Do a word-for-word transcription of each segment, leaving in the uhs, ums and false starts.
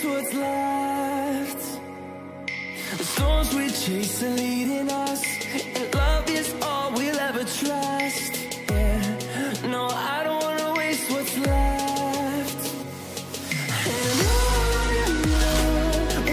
just what's left. The storms we chase are leading us, and love is all we'll ever trust. Yeah, no, I don't wanna waste what's left. And on and on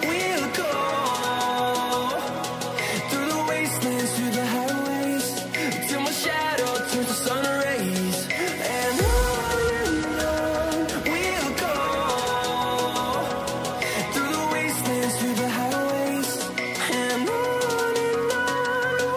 we'll go, through the wastelands, through the highways, till my shadow turns to sun rays. And on and on we'll go, through the wastelands, through the highways, and on and on we'll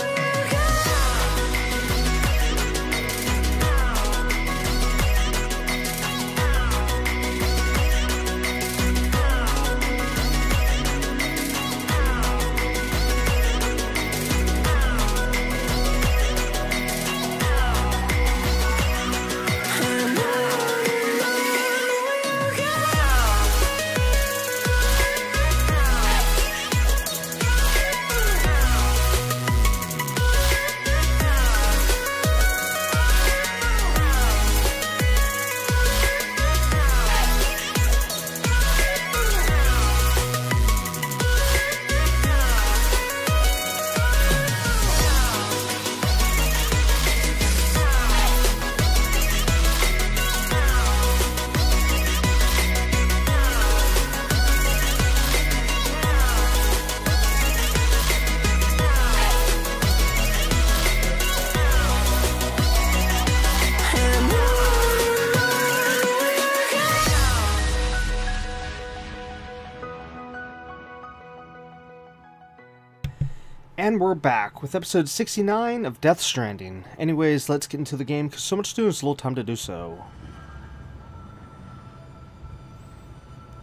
And we're back with episode sixty-nine of Death Stranding. Anyways, let's get into the game because so much to do, it's a little time to do so.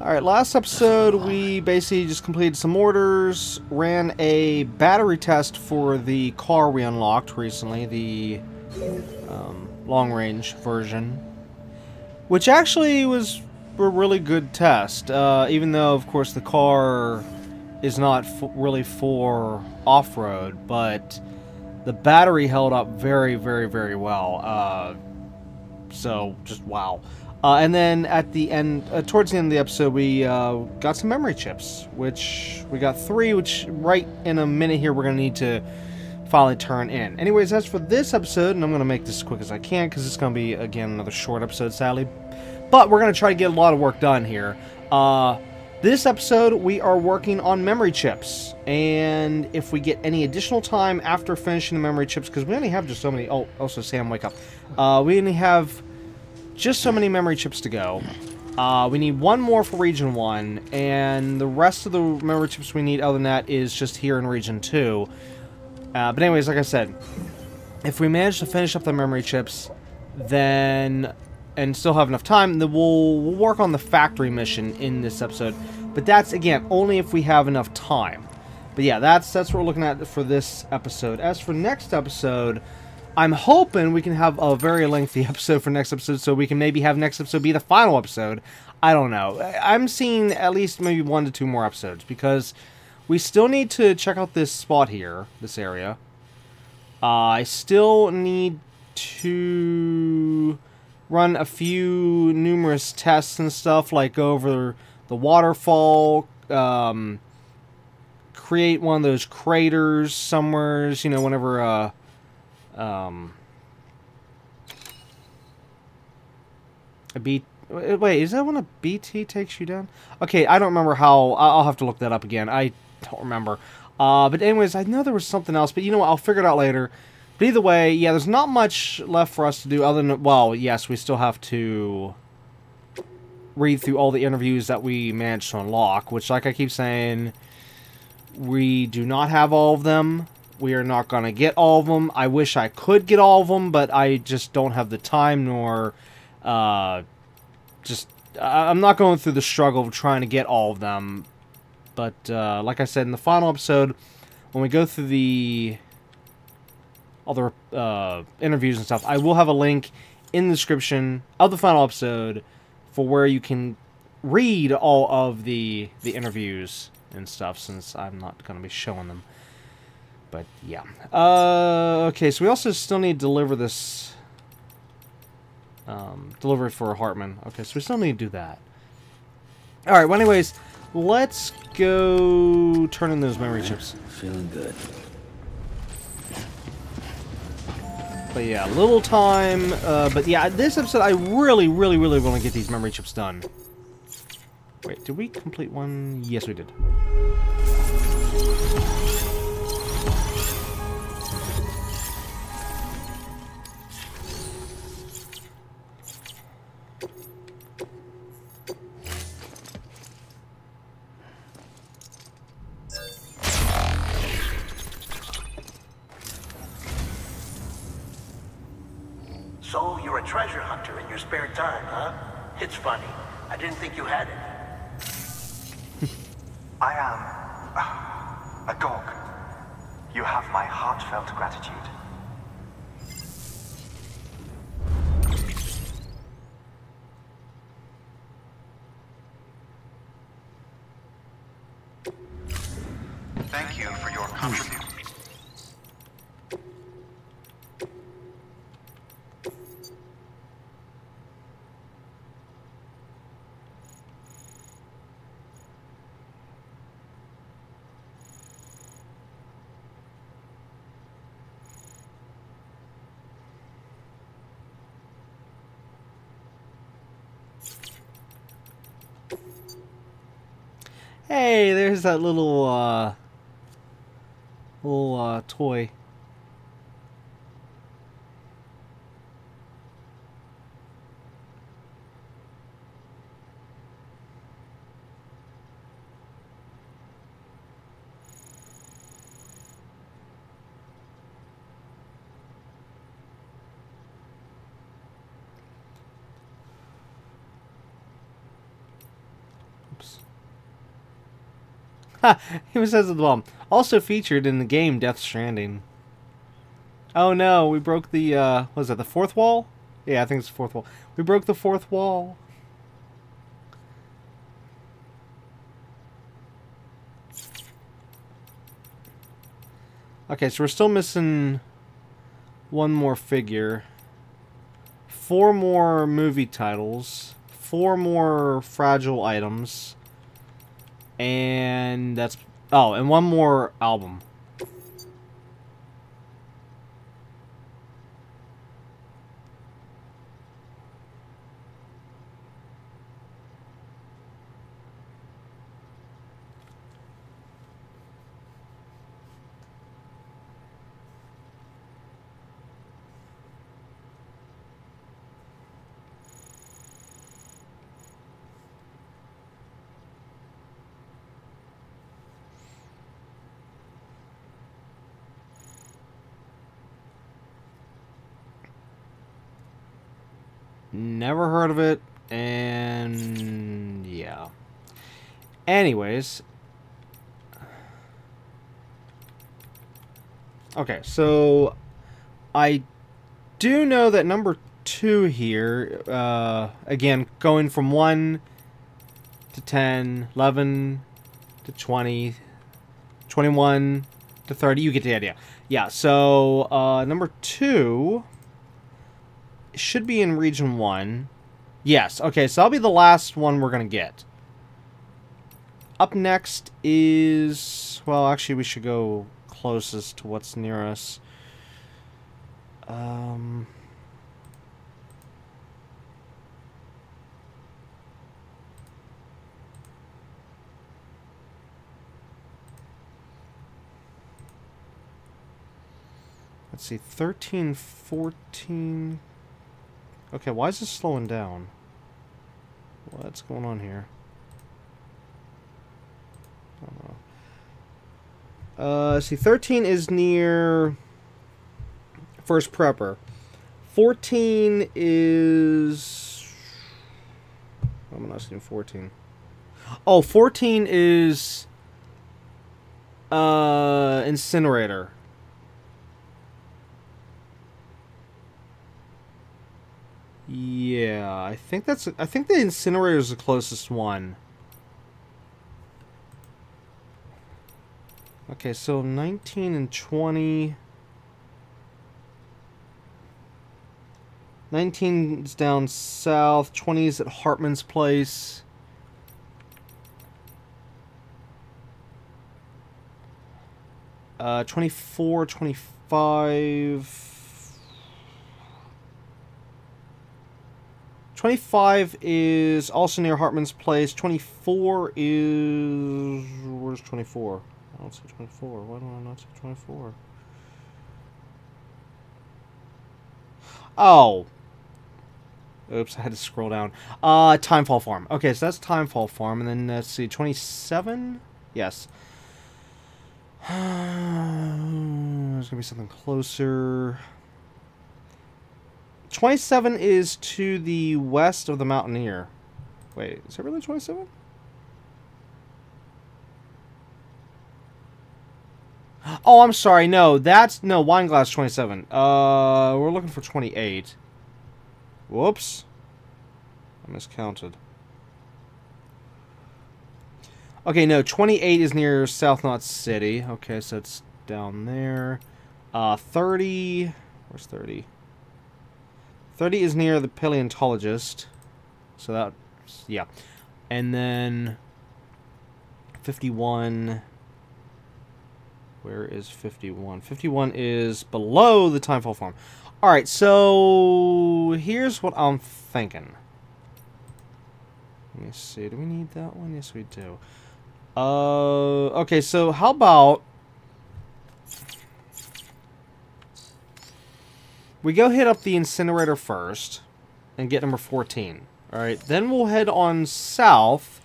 Alright, last episode we basically just completed some orders, ran a battery test for the car we unlocked recently, the um, long-range version, which actually was a really good test, uh, even though, of course, the car is not f really for off-road, but the battery held up very, very, very well. Uh, so, just wow. Uh, and then at the end, uh, towards the end of the episode, we uh, got some memory chips, which we got three, which right in a minute here, we're going to need to finally turn in. Anyways, that's for this episode, and I'm going to make this as quick as I can, because it's going to be, again, another short episode, sadly. But we're going to try to get a lot of work done here. Uh... This episode, we are working on memory chips, and if we get any additional time after finishing the memory chips, because we only have just so many... Oh, also, Sam, wake up. Uh, we only have just so many memory chips to go. Uh, we need one more for Region one, and the rest of the memory chips we need other than that is just here in Region two. Uh, but anyways, like I said, if we manage to finish up the memory chips, then... and still have enough time, then we'll, we'll work on the factory mission in this episode. But that's, again, only if we have enough time. But yeah, that's that's what we're looking at for this episode. As for next episode, I'm hoping we can have a very lengthy episode for next episode, so we can maybe have next episode be the final episode. I don't know. I'm seeing at least maybe one to two more episodes, because we still need to check out this spot here, this area. Uh, I still need to... run a few numerous tests and stuff, like go over the waterfall, um, create one of those craters somewheres, you know, whenever, uh, um, a B, wait, is that when a B T takes you down? Okay, I don't remember how, I'll have to look that up again, I don't remember, uh, but anyways, I know there was something else, but you know what, I'll figure it out later. But either way, yeah, there's not much left for us to do other than... Well, yes, we still have to read through all the interviews that we managed to unlock, which, like I keep saying, we do not have all of them. We are not going to get all of them. I wish I could get all of them, but I just don't have the time, nor... Uh, just... I'm not going through the struggle of trying to get all of them. But, uh, like I said, in the final episode, when we go through the... all the uh, interviews and stuff, I will have a link in the description of the final episode for where you can read all of the the interviews and stuff, since I'm not going to be showing them. But, yeah. Uh, okay, so we also still need to deliver this... Um, deliver it for Hartman. Okay, so we still need to do that. Alright, well, anyways, let's go turn in those memory chips. Feeling good. But yeah, little time, uh, but yeah, this episode I really, really, really want to get these memory chips done. Wait, did we complete one? Yes, we did. So, you're a treasure hunter in your spare time, huh? It's funny. I didn't think you had it. I am... Uh, a dog. You have my heartfelt gratitude. Thank you for your contribution. Hey, there's that little, uh, little, uh, toy. He says at the bottom. Also featured in the game Death Stranding. Oh no, we broke the, uh, what is that, the fourth wall? Yeah, I think it's the fourth wall. We broke the fourth wall. Okay, so we're still missing one more figure. Four more movie titles. Four more fragile items. And that's... Oh, and one more album. Never heard of it, and yeah. Anyways. Okay, so I do know that number two here, uh, again, going from one to ten, eleven to twenty, twenty-one to thirty, you get the idea. Yeah, so uh, number two should be in region one. Yes, okay, so that'll be the last one we're going to get. Up next is, well, actually we should go closest to what's near us. Um, let's see, thirteen, fourteen. Okay, why is this slowing down? What's going on here? I don't know. Uh, see, thirteen is near First Prepper. fourteen is... I'm not seeing fourteen. Oh, fourteen is... Uh, Incinerator. Yeah, I think that's... I think the Incinerator is the closest one. Okay, so nineteen and twenty. nineteen's down south, twenty's at Hartman's place. Uh, twenty-four, twenty-five. twenty-five is also near Hartman's place. twenty-four is... Where's twenty-four? I don't see twenty-four. Why do I not see twenty-four? Oh. Oops, I had to scroll down. Uh, Timefall Farm. Okay, so that's Timefall Farm. And then, let's see, twenty-seven? Yes. There's going to be something closer. twenty-seven is to the west of the Mountaineer. Wait, is it really twenty-seven? Oh, I'm sorry. No, that's... No, Wineglass twenty-seven. Uh, we're looking for twenty-eight. Whoops. I miscounted. Okay, no, twenty-eight is near South Knot City. Okay, so it's down there. Uh, thirty... Where's thirty? thirty is near the Paleontologist. So that... Yeah. And then... fifty-one... Where is fifty-one? fifty-one is below the Timefall Farm. Alright, so here's what I'm thinking. Let me see. Do we need that one? Yes, we do. Uh, okay, so how about... We go hit up the Incinerator first and get number fourteen. Alright, then we'll head on south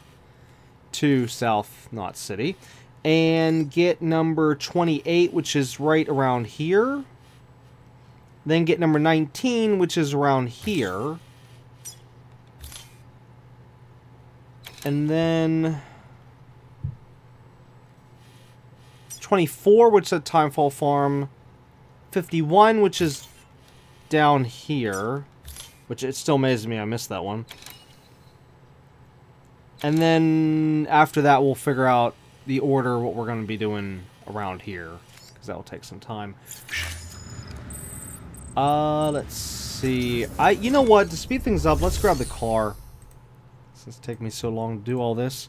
to South Knot City. And get number twenty-eight, which is right around here. Then get number nineteen, which is around here. And then... twenty-four, which is at Timefall Farm. fifty-one, which is down here. Which, it still amazes me I missed that one. And then, after that, we'll figure out the order, what we're going to be doing around here, because that will take some time. Uh, let's see. I, you know what? To speed things up, let's grab the car. Since it's taking me so long to do all this.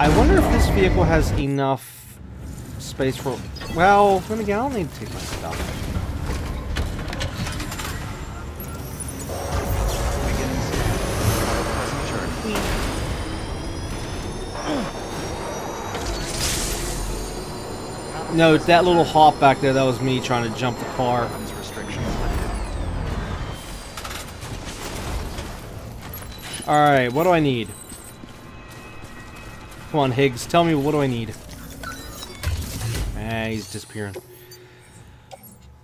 I wonder if this vehicle has enough space for... Well, then again, I don't need to take my stuff. No, it's that little hop back there. That was me trying to jump the car. Alright, what do I need? Come on, Higgs, tell me, what do I need? Ah, he's disappearing.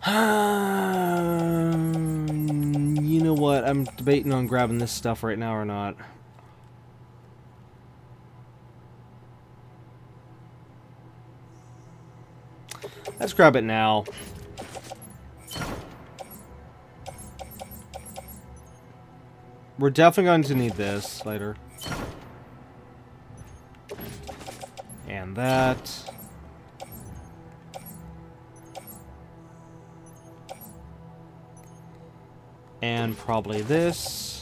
Um, you know what? I'm debating on grabbing this stuff right now or not. Let's grab it now. We're definitely going to need this later. And that. And probably this.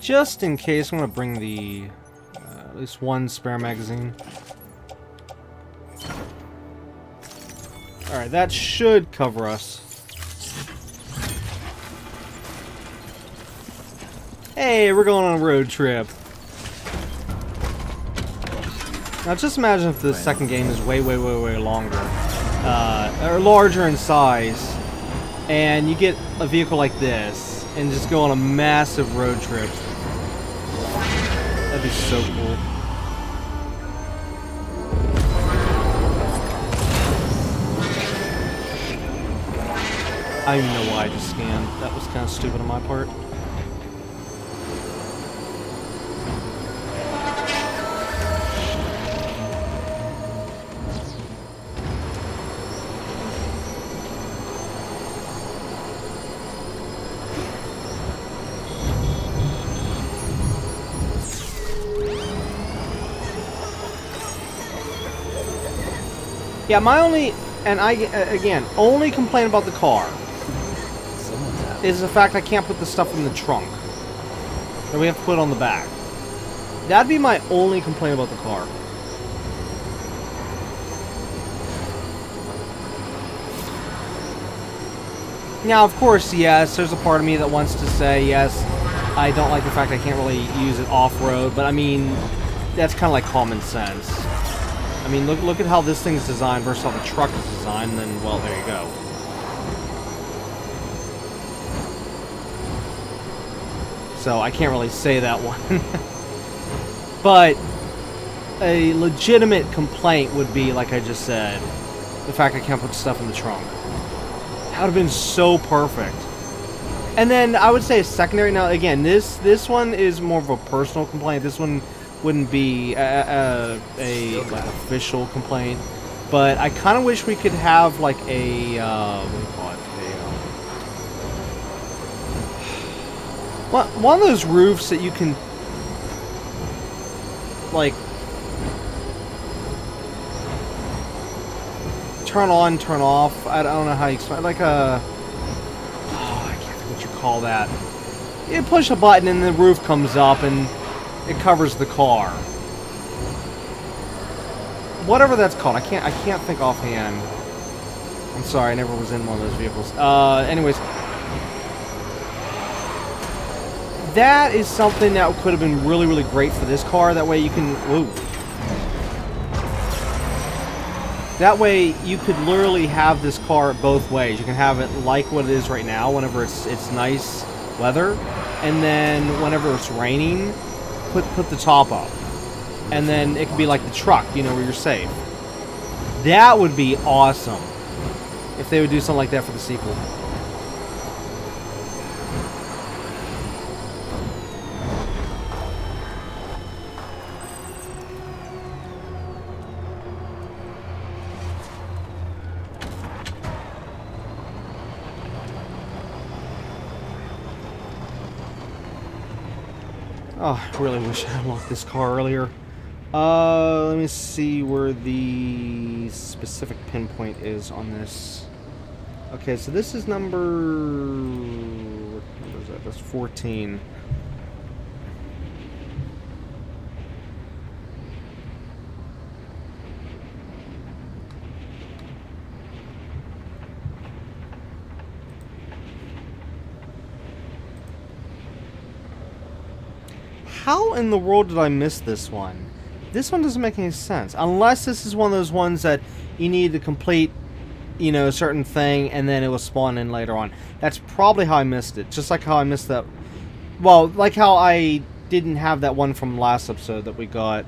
Just in case, I'm going to bring the uh, at least one spare magazine. Alright, that should cover us. Hey, we're going on a road trip. Now just imagine if the second game is way, way, way, way longer. Uh, or larger in size. And you get a vehicle like this and just go on a massive road trip. That'd be so cool. I don't even know why I just scanned. That was kind of stupid on my part. Yeah, my only, and I, again, only complaint about the car is the fact I can't put the stuff in the trunk. That we have to put it on the back. That'd be my only complaint about the car. Now, of course, yes, there's a part of me that wants to say, yes, I don't like the fact I can't really use it off-road, but I mean, that's kind of like common sense. I mean, look, look at how this thing's designed versus how the truck is designed, and then, well, there you go. So, I can't really say that one. But a legitimate complaint would be, like I just said, the fact I can't put stuff in the trunk. That would have been so perfect. And then, I would say secondary, now, again, this, this one is more of a personal complaint. This one wouldn't be a, a, a like, official complaint, but I kind of wish we could have like a uh, what do you call it? A, um, one of those roofs that you can like turn on, turn off. I don't know how you explain. Like a oh, I can't think what you call that. You push a button and the roof comes up and it covers the car. Whatever that's called, I can't. I can't think offhand. I'm sorry, I never was in one of those vehicles. Uh, anyways, that is something that could have been really, really great for this car. That way you can. Whoa. That way you could literally have this car both ways. You can have it like what it is right now, whenever it's it's nice weather, and then whenever it's raining. Put, put the top up, and then it could be like the truck, you know, where you're safe. That would be awesome if they would do something like that for the sequel. Oh, I really wish I unlocked this car earlier. Uh, let me see where the specific pinpoint is on this. Okay, so this is number... what number is that? That's fourteen. How in the world did I miss this one? This one doesn't make any sense. Unless this is one of those ones that you need to complete, you know, a certain thing and then it will spawn in later on. That's probably how I missed it. Just like how I missed that... well, like how I didn't have that one from last episode that we got.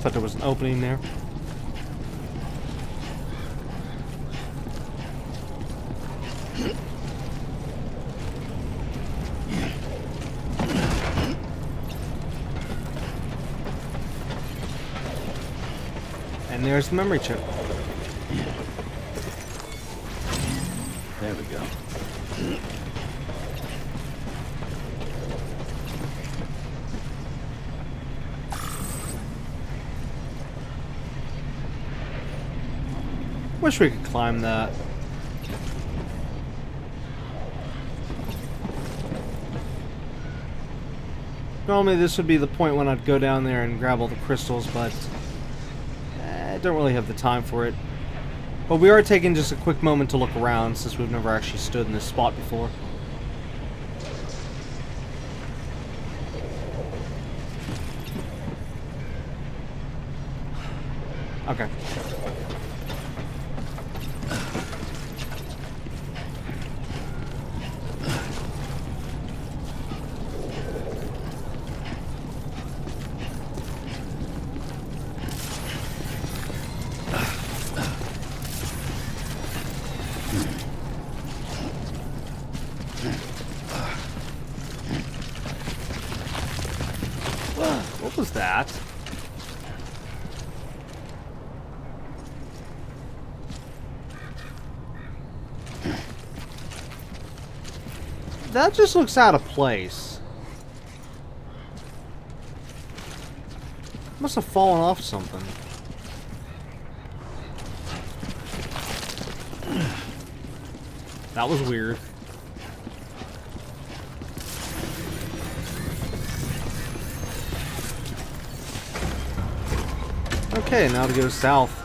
Thought there was an opening there. And there's the memory chip. There we go. Wish we could climb that. Normally this would be the point when I'd go down there and grab all the crystals, but eh, I don't really have the time for it. But we are taking just a quick moment to look around since we've never actually stood in this spot before. Okay. What was that? That just looks out of place. Must have fallen off something. That was weird. Okay, now to go south.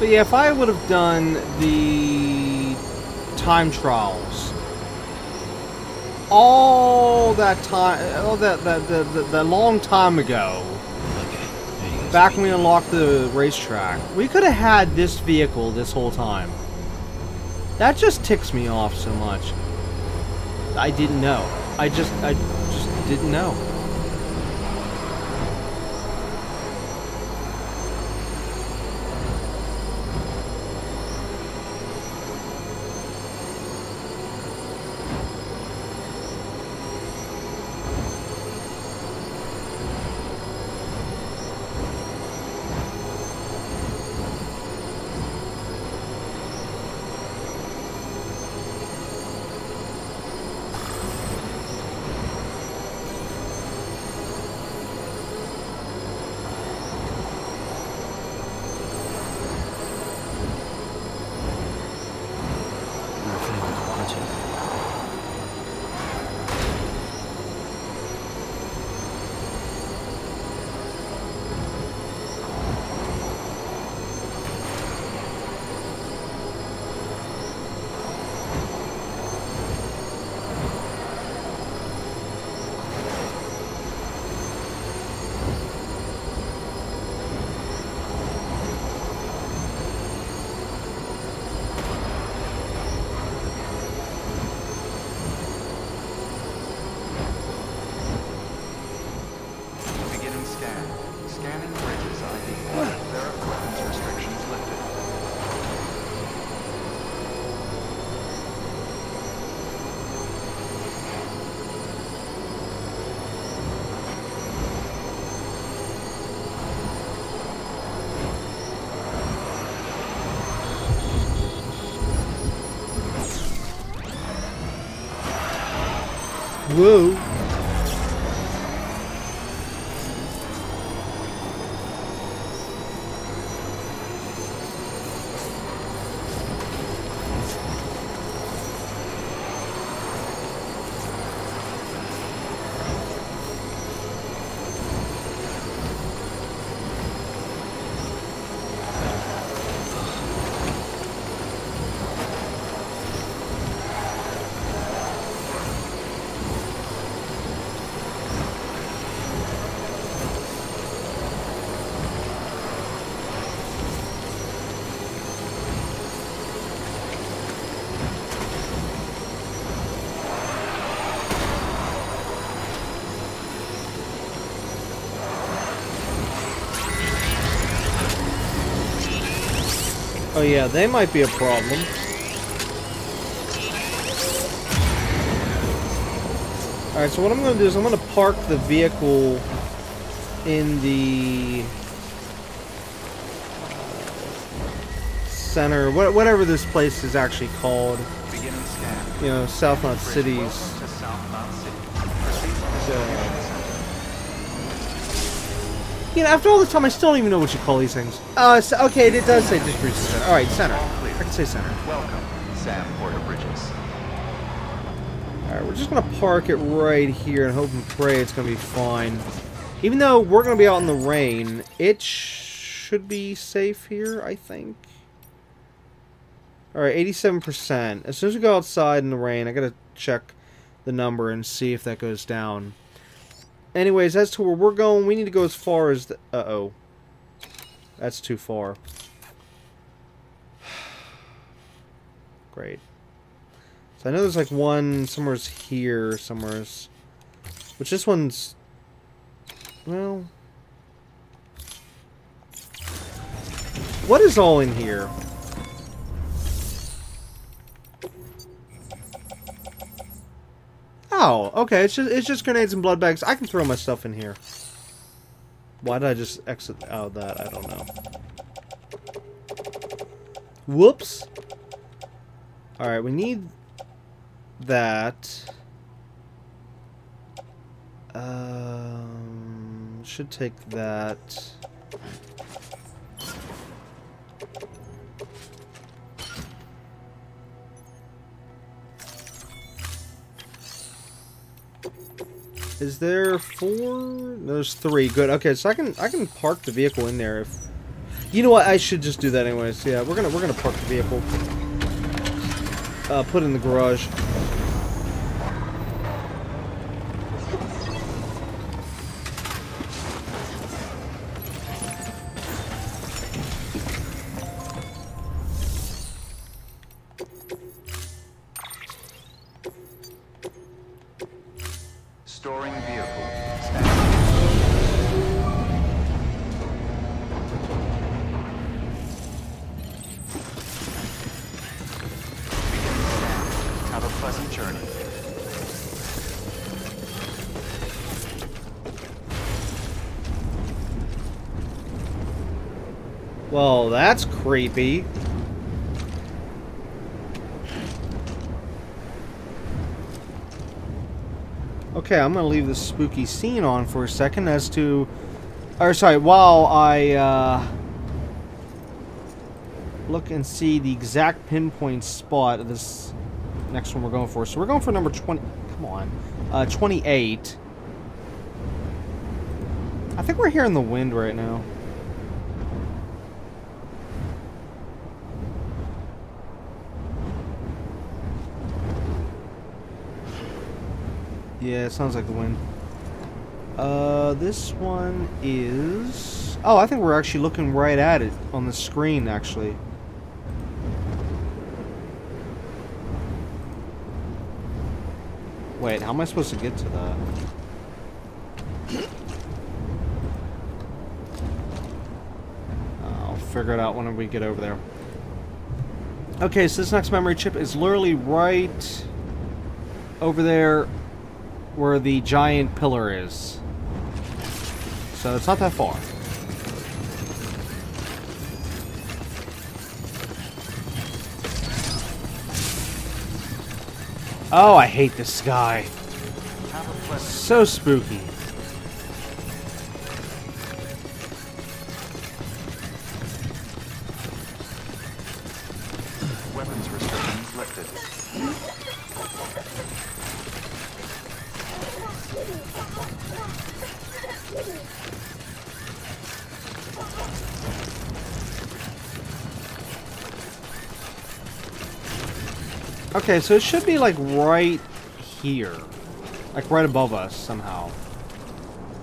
But yeah, if I would have done the time trials, all that time, all that that the, the, the long time ago, okay, back when we unlocked the racetrack, we could have had this vehicle this whole time. That just ticks me off so much. I didn't know. I just, I just didn't know. Whoa. Oh yeah, they might be a problem. Alright, so what I'm going to do is I'm going to park the vehicle in the center, wh whatever this place is actually called. You know, South Knot City's. So, you know, after all this time, I still don't even know what you call these things. Uh, so, okay, it does say distribution center. Alright, center. I can say center. Welcome, Sam Porter Bridges. Alright, we're just gonna park it right here and hope and pray it's gonna be fine. Even though we're gonna be out in the rain, it sh should be safe here, I think. Alright, eighty-seven percent. As soon as we go outside in the rain, I gotta check the number and see if that goes down. Anyways, as to where we're going, we need to go as far as the... Uh-oh. That's too far. Great. So I know there's like one... Somewhere's here, somewhere's... Which this one's... Well... What is all in here? Oh, okay, it's just, it's just grenades and blood bags. I can throw my stuff in here. Why did I just exit out of that? I don't know. Whoops. Alright, we need that. Um, should take that. Is there four? No, there's three. Good. Okay, so I can I can park the vehicle in there. If you know what, I should just do that anyways. Yeah, we're gonna we're gonna park the vehicle. Uh, put it in the garage. Well, that's creepy. Okay, I'm gonna leave this spooky scene on for a second as to... Or, sorry, while I, uh... look and see the exact pinpoint spot of this next one we're going for. So we're going for number twenty... Come on. Uh, twenty-eight. I think we're hearing the wind right now. Yeah, it sounds like the wind. Uh, this one is... Oh, I think we're actually looking right at it on the screen, actually. Wait, how am I supposed to get to that? I'll figure it out whenever we get over there. Okay, so this next memory chip is literally right over there. Where the giant pillar is. So it's not that far. Oh, I hate this guy. So spooky. Weapons restrictions lifted. Okay, so it should be like right here. Like right above us somehow.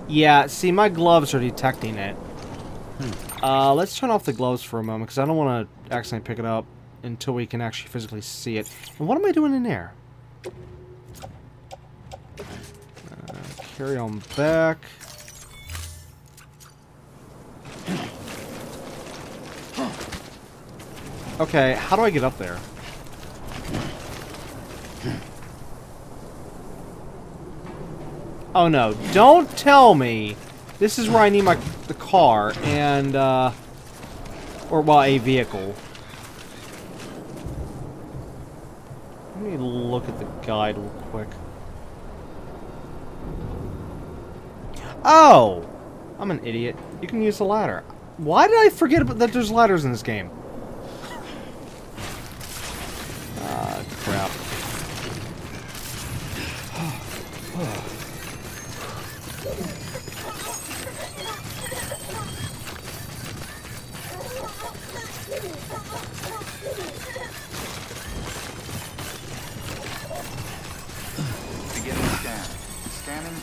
Yeah, see, my gloves are detecting it. Hmm. Uh, let's turn off the gloves for a moment because I don't want to accidentally pick it up until we can actually physically see it. And what am I doing in there? Uh, carry on back. Okay, how do I get up there? Oh no, don't tell me this is where I need my the car and uh or well a vehicle. Let me look at the guide real quick. Oh, I'm an idiot. You can use the ladder. Why did I forget about that there's ladders in this game? Ah, crap.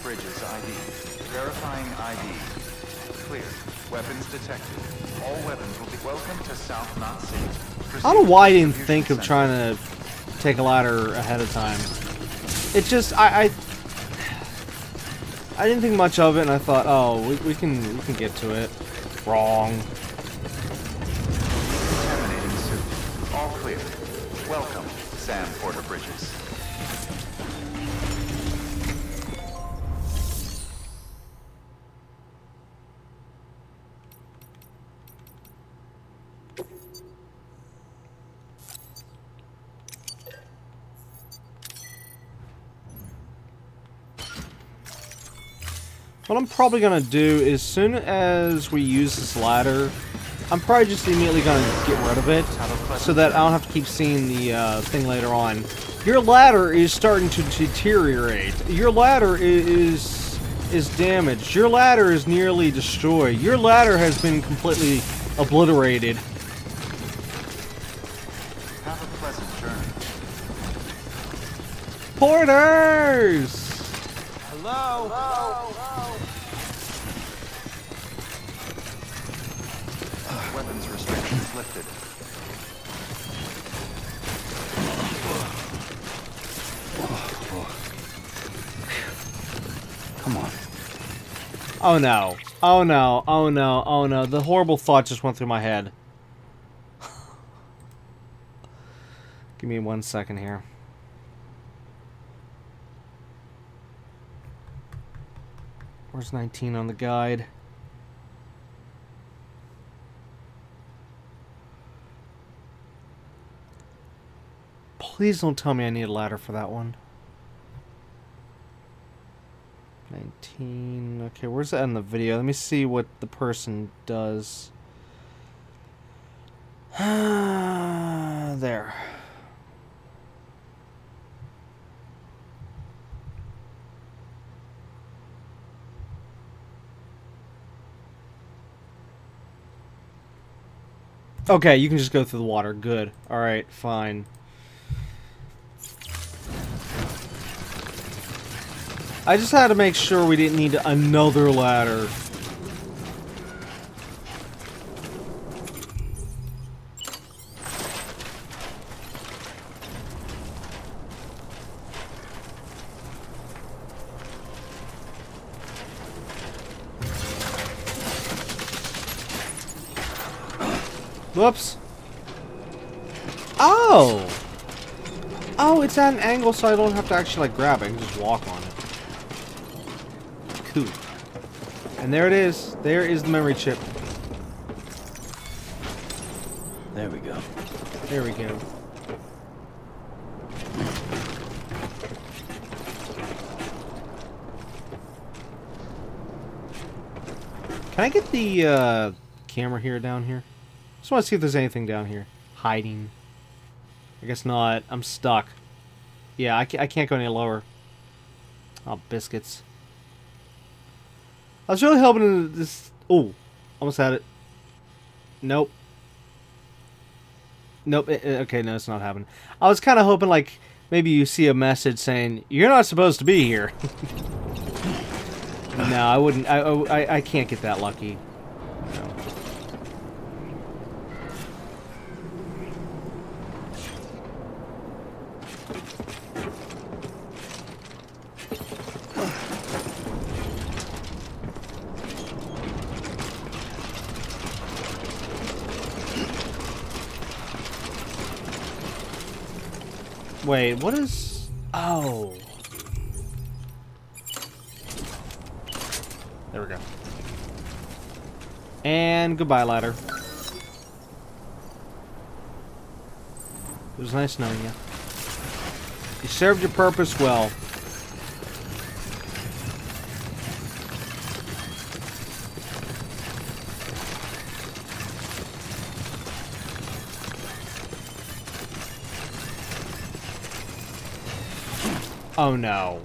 Bridges I D. Verifying I D. Clear. Weapons detected. All weapons will be welcome to South Knot City. Proceed. I don't know why I didn't think of trying to take a ladder ahead of time. It just I I, I didn't think much of it, and I thought, oh, we, we can we can get to it. Wrong. Contaminating suit. All clear. Welcome, Sam Porter Bridges. What I'm probably gonna do is, soon as we use this ladder, I'm probably just immediately gonna get rid of it, so that I don't have to keep seeing the uh, thing later on. Your ladder is starting to deteriorate. Your ladder is is damaged. Your ladder is nearly destroyed. Your ladder has been completely obliterated. Have a pleasant journey. Porters! Hello. Hello. Weapons restrictions lifted. Come on. Oh no. Oh no. Oh no. Oh no. The horrible thought just went through my head. Give me one second here. Where's nineteen on the guide? Please don't tell me I need a ladder for that one. nineteen. Okay, where's that in the video? Let me see what the person does. There. Okay, you can just go through the water. Good. Alright, fine. I just had to make sure we didn't need another ladder. Whoops. Oh! Oh, it's at an angle so I don't have to actually like grab it. I can just walk on it. And there it is. There is the memory chip. There we go. There we go. Can I get the uh, camera here down here? Just want to see if there's anything down here. Hiding. I guess not. I'm stuck. Yeah, I can't, I can't go any lower. Oh, biscuits. I was really hoping this... Oh, almost had it. Nope. Nope. It, it, okay, no, it's not happening. I was kind of hoping, like, maybe you see a message saying, you're not supposed to be here. No, I wouldn't. I, I, I can't get that lucky. No. Wait, what is... Oh. There we go. And goodbye, ladder. It was nice knowing you. You served your purpose well. Oh no.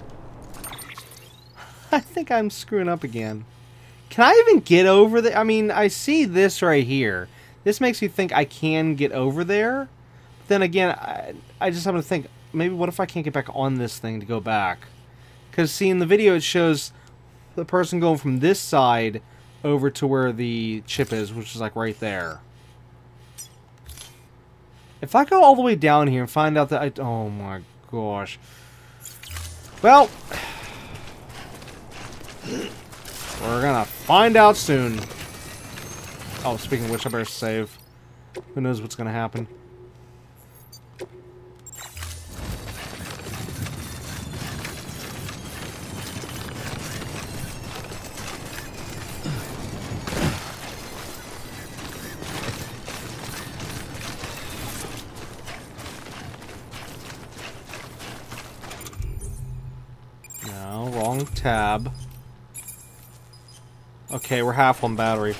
I think I'm screwing up again. Can I even get over there? I mean, I see this right here. This makes me think I can get over there. But then again, I, I just have to think, maybe what if I can't get back on this thing to go back? Because see, in the video it shows the person going from this side over to where the chip is, which is like right there. If I go all the way down here and find out that I... Oh my gosh. Well, we're gonna find out soon. Oh, speaking of which, I better save. Who knows what's gonna happen? Tab. Okay, we're half on battery.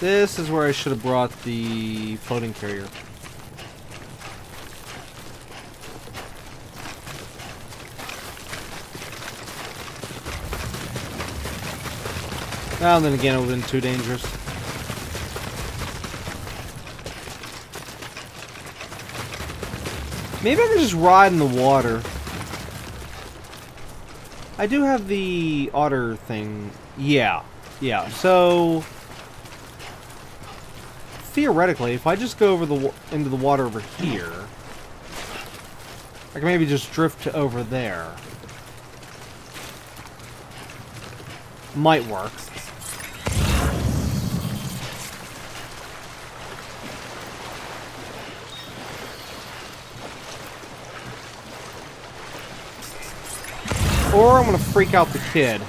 This is where I should have brought the floating carrier. Well, then again, it would have been too dangerous. Maybe I can just ride in the water. I do have the otter thing. Yeah. Yeah. So... theoretically, if I just go over the into the water over here... I can maybe just drift to over there. Might work. Or I'm gonna freak out the kid.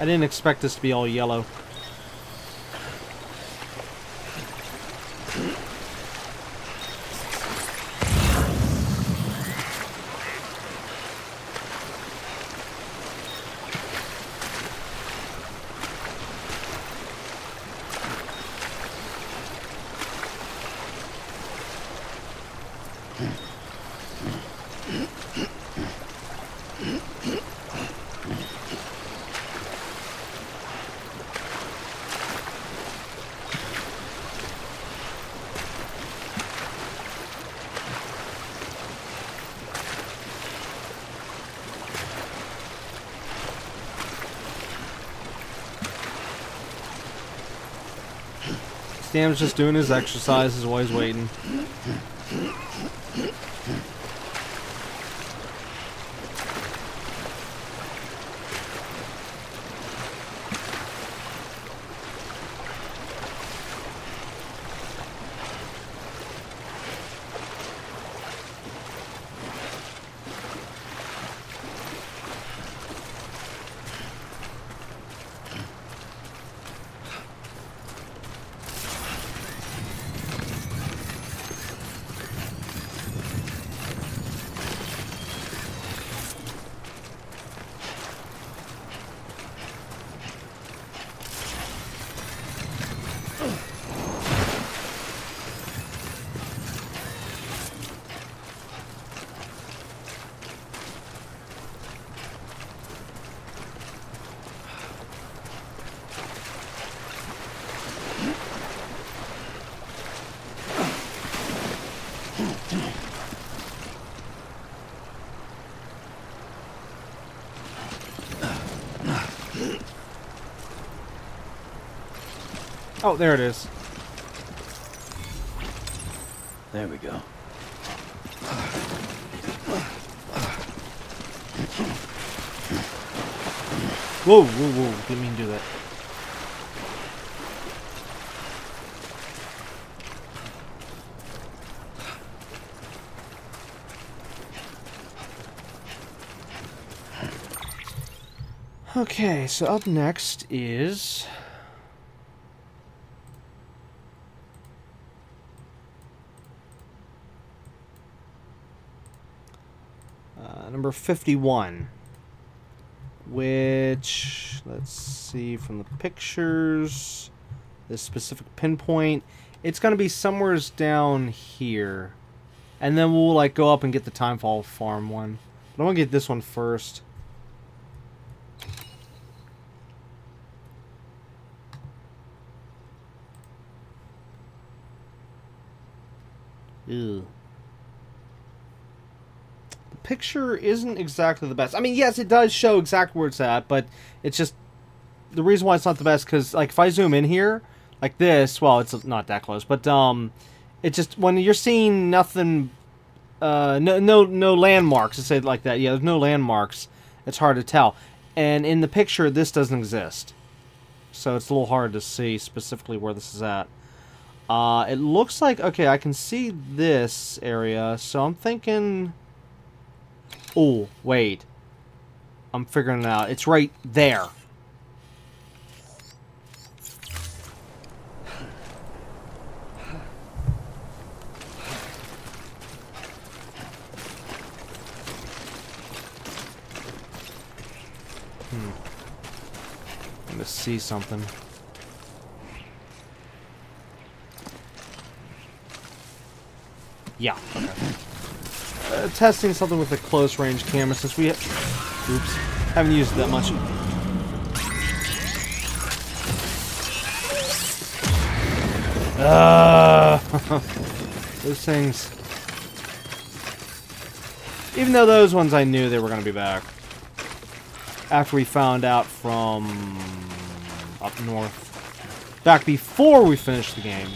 I didn't expect this to be all yellow. Sam's just doing his exercises while he's waiting. Oh, there it is. There we go. Whoa, whoa, whoa. Didn't mean to do that. Okay, so up next is... Uh, number fifty-one. Which, let's see from the pictures, this specific pinpoint, it's going to be somewhere down here. And then we'll, like, go up and get the Timefall Farm one. But I want to get this one first. Ew. The picture isn't exactly the best. I mean, yes, it does show exactly where it's at, but it's just... The reason why it's not the best, because, like, if I zoom in here, like this, well, it's not that close, but, um, it just, when you're seeing nothing, uh, no, no, no landmarks, let's say it like that, yeah, there's no landmarks, it's hard to tell. And in the picture, this doesn't exist. So it's a little hard to see specifically where this is at. Uh, it looks like, okay, I can see this area, so I'm thinking... Oh, wait. I'm figuring it out. It's right there. Hmm. I'm gonna see something. Yeah, okay. Uh, testing something with a close-range camera since we ha oops, haven't used it that much. Uh, those things... Even though those ones I knew they were going to be back. After we found out from... up north. Back before we finished the game.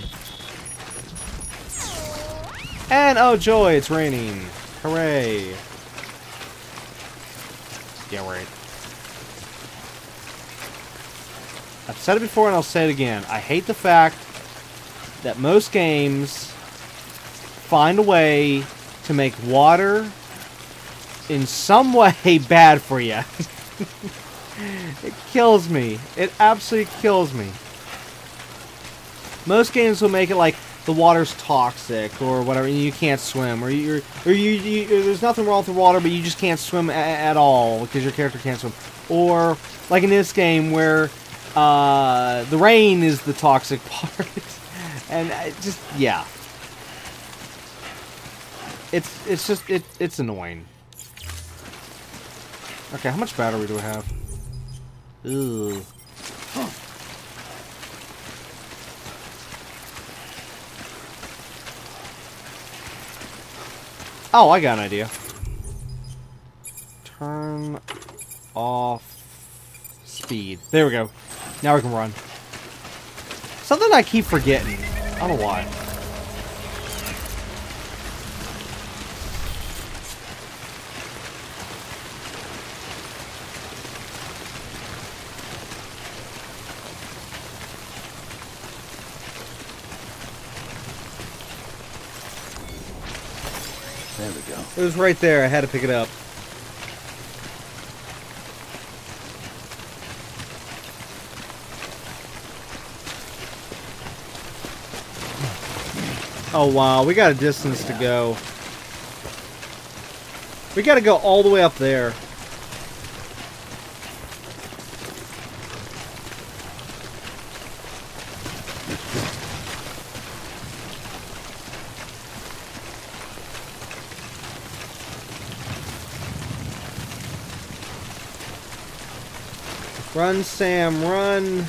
And, oh joy, it's raining. Hooray. Yeah, right. I've said it before and I'll say it again. I hate the fact that most games find a way to make water in some way bad for you. It kills me. It absolutely kills me. Most games will make it like, the water's toxic, or whatever, and you can't swim, or you're, or you, you or there's nothing wrong with the water, but you just can't swim a at all because your character can't swim. Or like in this game where uh, the rain is the toxic part, and it just yeah, it's it's just it it's annoying. Okay, how much battery do we have? Ooh. Oh, I got an idea. Turn off speed. There we go. Now we can run. Something I keep forgetting. I don't know why. It was right there. I had to pick it up. Oh, wow. We got a distance to go. We got to go all the way up there. Run, Sam, run!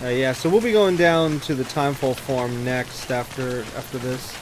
Uh, yeah, so we'll be going down to the Timefall Farm next after after this.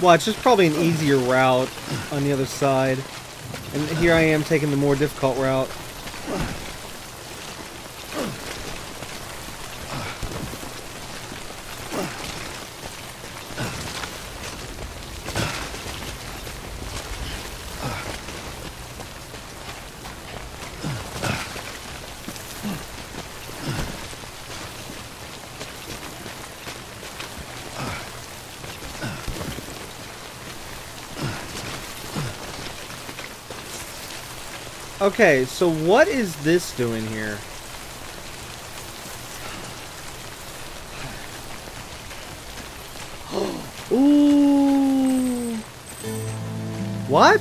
Well, it's just probably an easier route on the other side. And here I am taking the more difficult route. Okay, so what is this doing here? Ooh. What?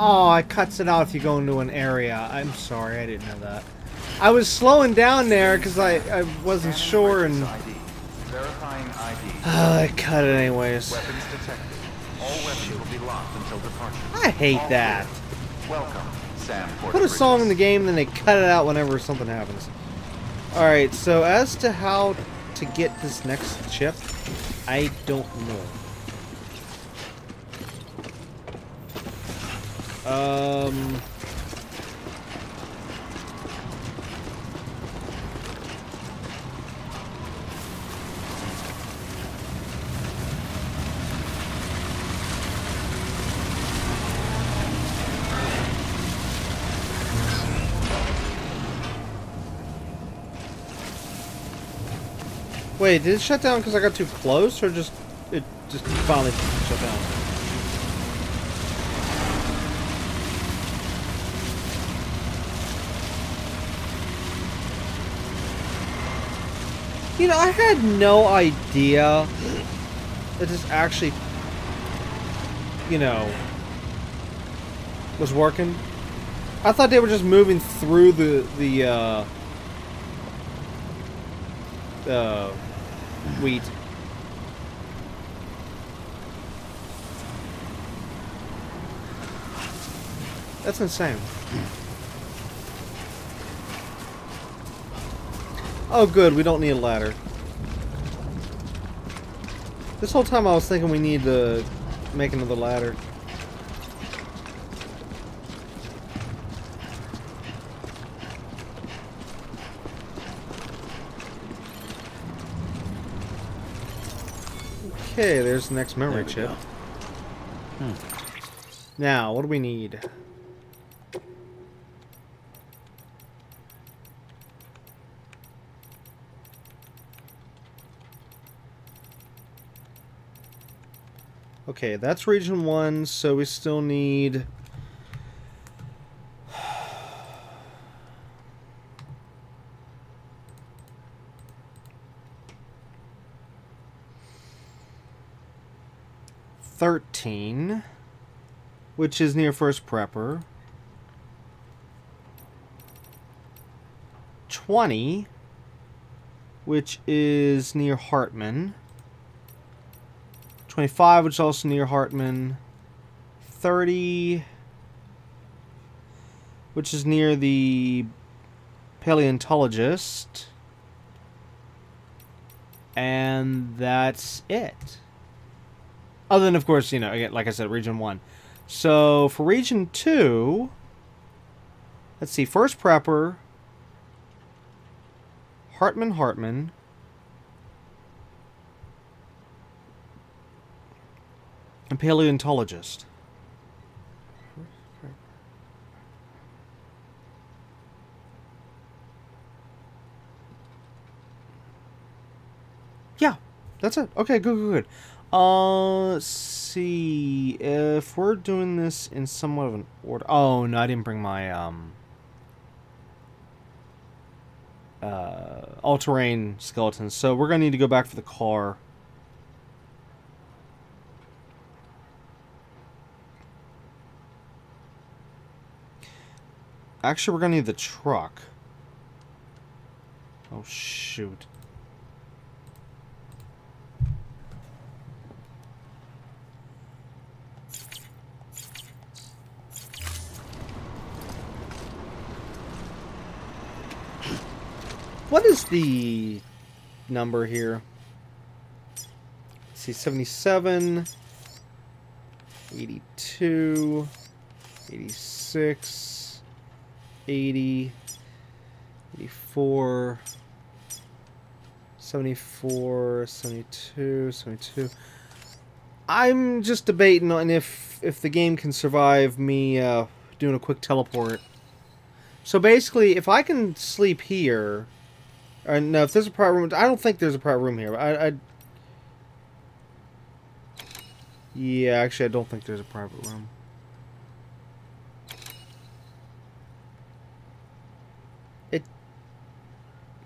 Oh, it cuts it out if you go into an area. I'm sorry, I didn't know that. I was slowing down there because I, I wasn't sure, and uh, I cut it anyways. Weapons detected. All weapons will be locked until departure. I hate that. Welcome, Sam Porter Bridges. Put a song in the game, then they cut it out whenever something happens. All right. So as to how to get this next chip, I don't know. Um. Wait, did it shut down because I got too close, or just it just finally shut down? You know, I had no idea that this actually, you know, was working. I thought they were just moving through the the uh, uh, wheat. That's insane. Oh good, we don't need a ladder. This whole time I was thinking we need to make another ladder. Okay, there's the next memory chip. Hmm. Now, what do we need? Okay, that's region one, so we still need... thirteen, which is near First Prepper. twenty, which is near Hartman. twenty-five, which is also near Hartman. thirty, which is near the paleontologist. And that's it. Other than, of course, you know, again, like I said, region one. So for region two, let's see, First Prepper, Hartman, Hartman. A paleontologist. Yeah, that's it. Okay, good, good, good. Uh, let's see if we're doing this in somewhat of an order. Oh no, I didn't bring my um uh all-terrain skeleton, so we're gonna need to go back for the car. Actually, we're gonna need the truck. Oh shoot. What is the number here? Let's see, seventy-seven, eighty-two, eighty-six. eighty, eighty-four, seventy-four, seventy-two, seventy-two. I'm just debating on if if the game can survive me uh, doing a quick teleport. So basically, if I can sleep here, or no, if there's a private room, I don't think there's a private room here. But I, I, yeah, actually, I don't think there's a private room.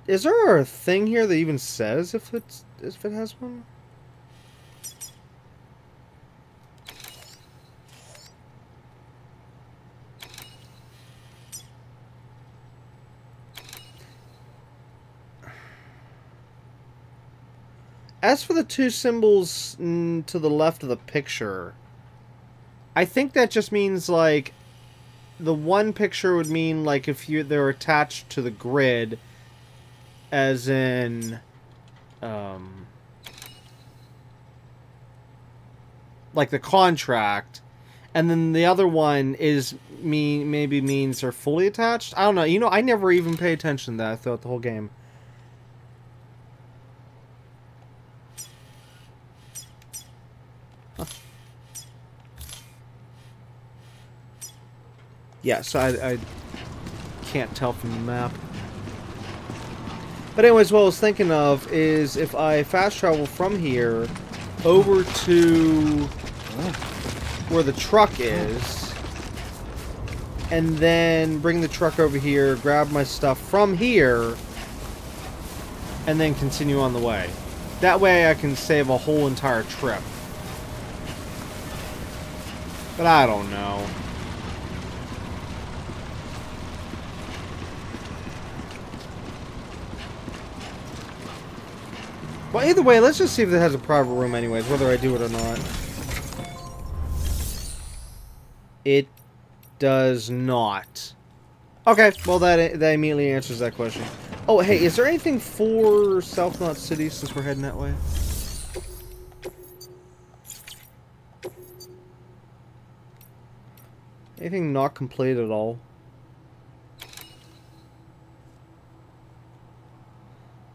Is there a thing here that even says if it's if it has one? As for the two symbols mm, to the left of the picture, I think that just means, like, the one picture would mean, like, if you they're attached to the grid, as in, um, like, the contract, and then the other one is mean maybe means they're fully attached? I don't know. You know, I never even pay attention to that throughout the whole game. Huh. Yeah, so I, I can't tell from the map. But anyways, what I was thinking of is if I fast travel from here over to where the truck is, and then bring the truck over here, grab my stuff from here, and then continue on the way. That way I can save a whole entire trip. But I don't know. Well, either way, let's just see if it has a private room anyways, whether I do it or not. It does not. Okay, well, that, that immediately answers that question. Oh, hey, is there anything for South Knot City since we're heading that way? Anything not complete at all?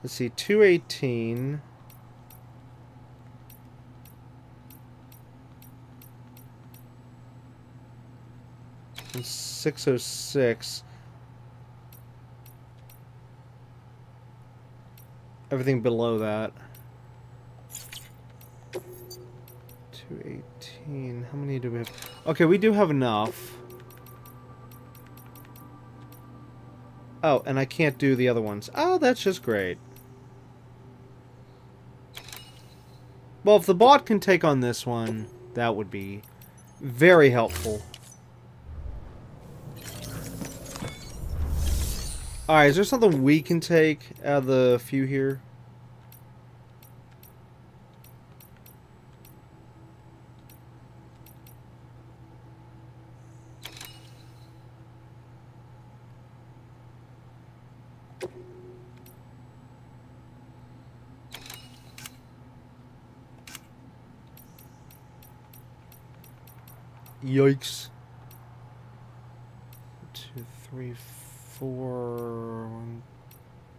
Let's see, two eighteen... six oh six. Everything below that. two eighteen. How many do we have? Okay, we do have enough. Oh, and I can't do the other ones. Oh, that's just great. Well, if the bot can take on this one, that would be very helpful. Alright, is there something we can take out of the few here? Yikes. Two, three, four. Four, one,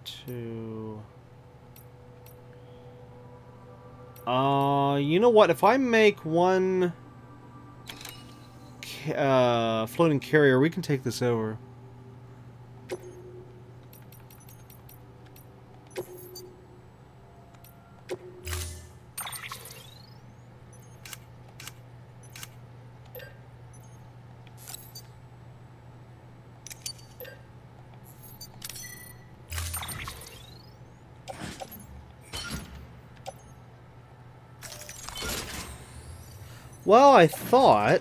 two. Uh, you know what? If I make one uh, floating carrier, we can take this over. Well, I thought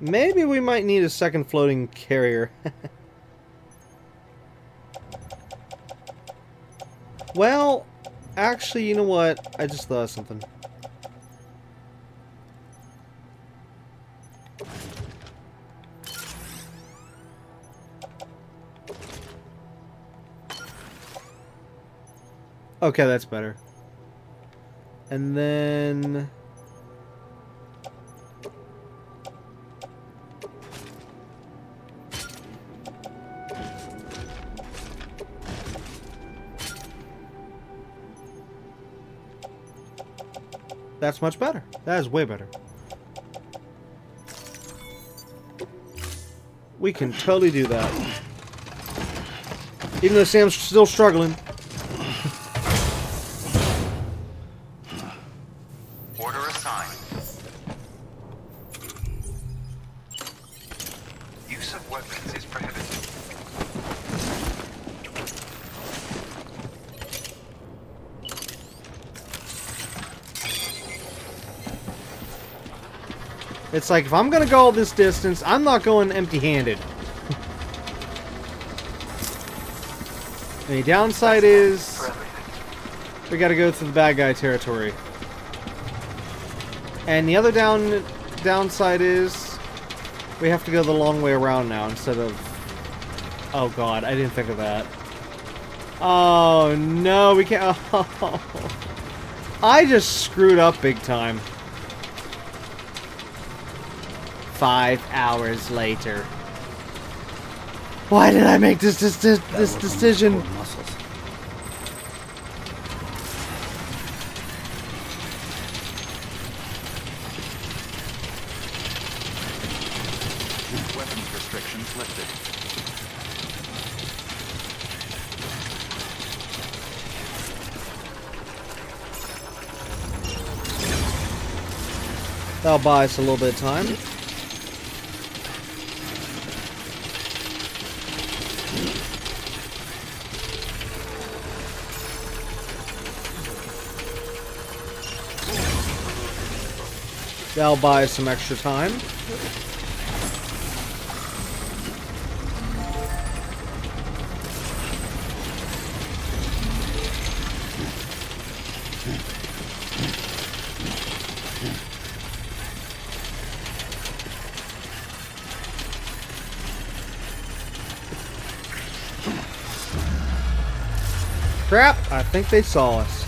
maybe we might need a second floating carrier. Well, actually, you know what? I just thought of something. Okay, that's better. And then that's much better. That is way better. We can totally do that. Even though Sam's still struggling. It's like, if I'm gonna go all this distance, I'm not going empty-handed. The downside is we gotta go through the bad guy territory. And the other down downside is we have to go the long way around now instead of... Oh god, I didn't think of that. Oh no, we can't... Oh. I just screwed up big time. Five hours later. Why did I make this this, this, this decision? That'll buy us a little bit of time. That'll buy us some extra time. Crap! I think they saw us.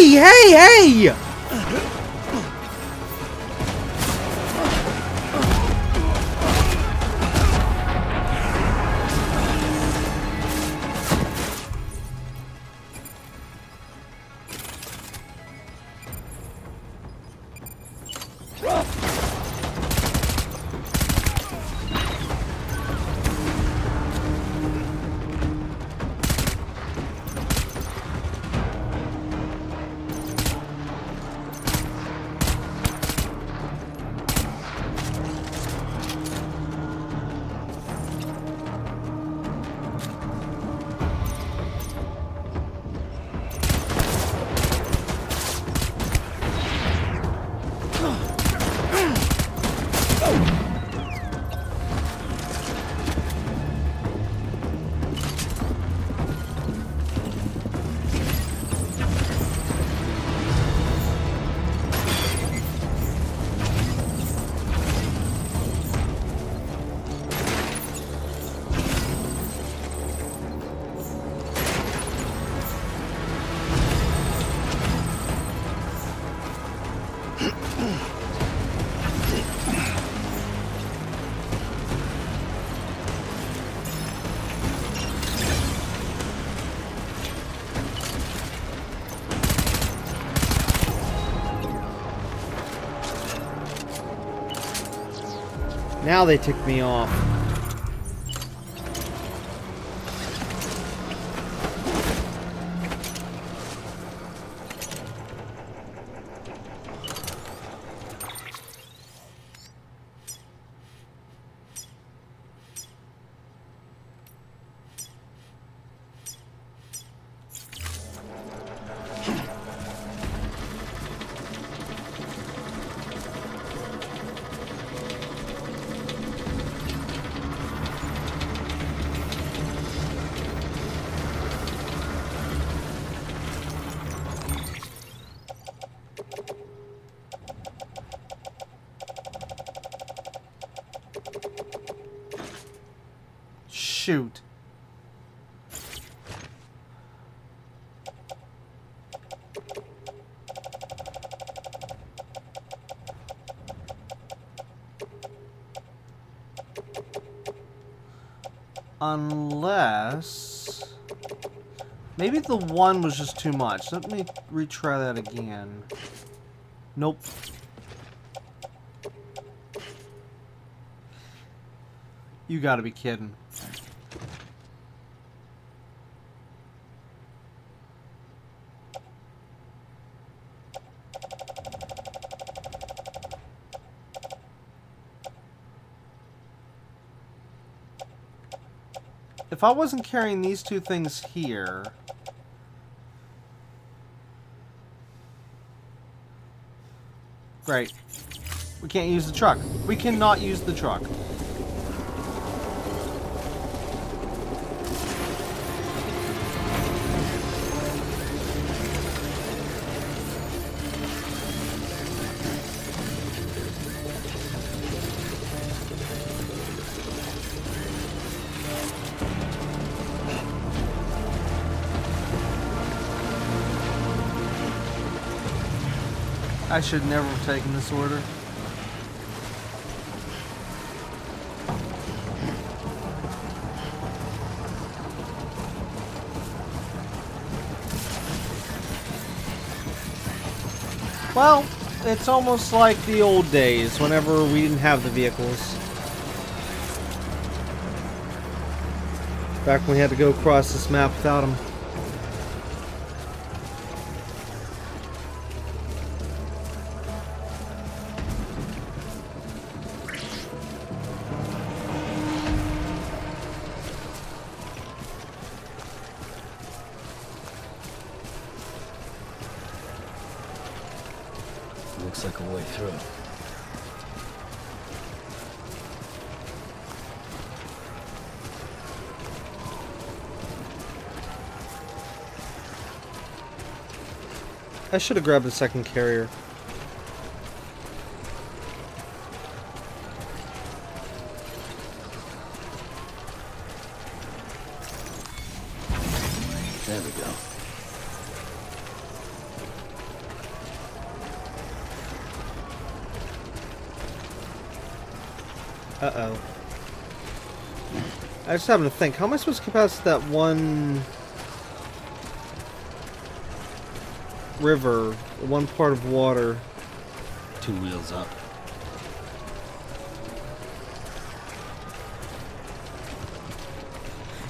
Hey, hey! Now they ticked me off. Shoot. Unless... Maybe the one was just too much. Let me retry that again. Nope. You gotta be kidding. If I wasn't carrying these two things here... Great. We can't use the truck. We cannot use the truck. I should never have taken this order. Well, it's almost like the old days, whenever we didn't have the vehicles. Back when we had to go across this map without them. I should have grabbed the second carrier. There we go. Uh-oh. I just happened to think, how am I supposed to get past that one... river, one part of water. Two wheels up.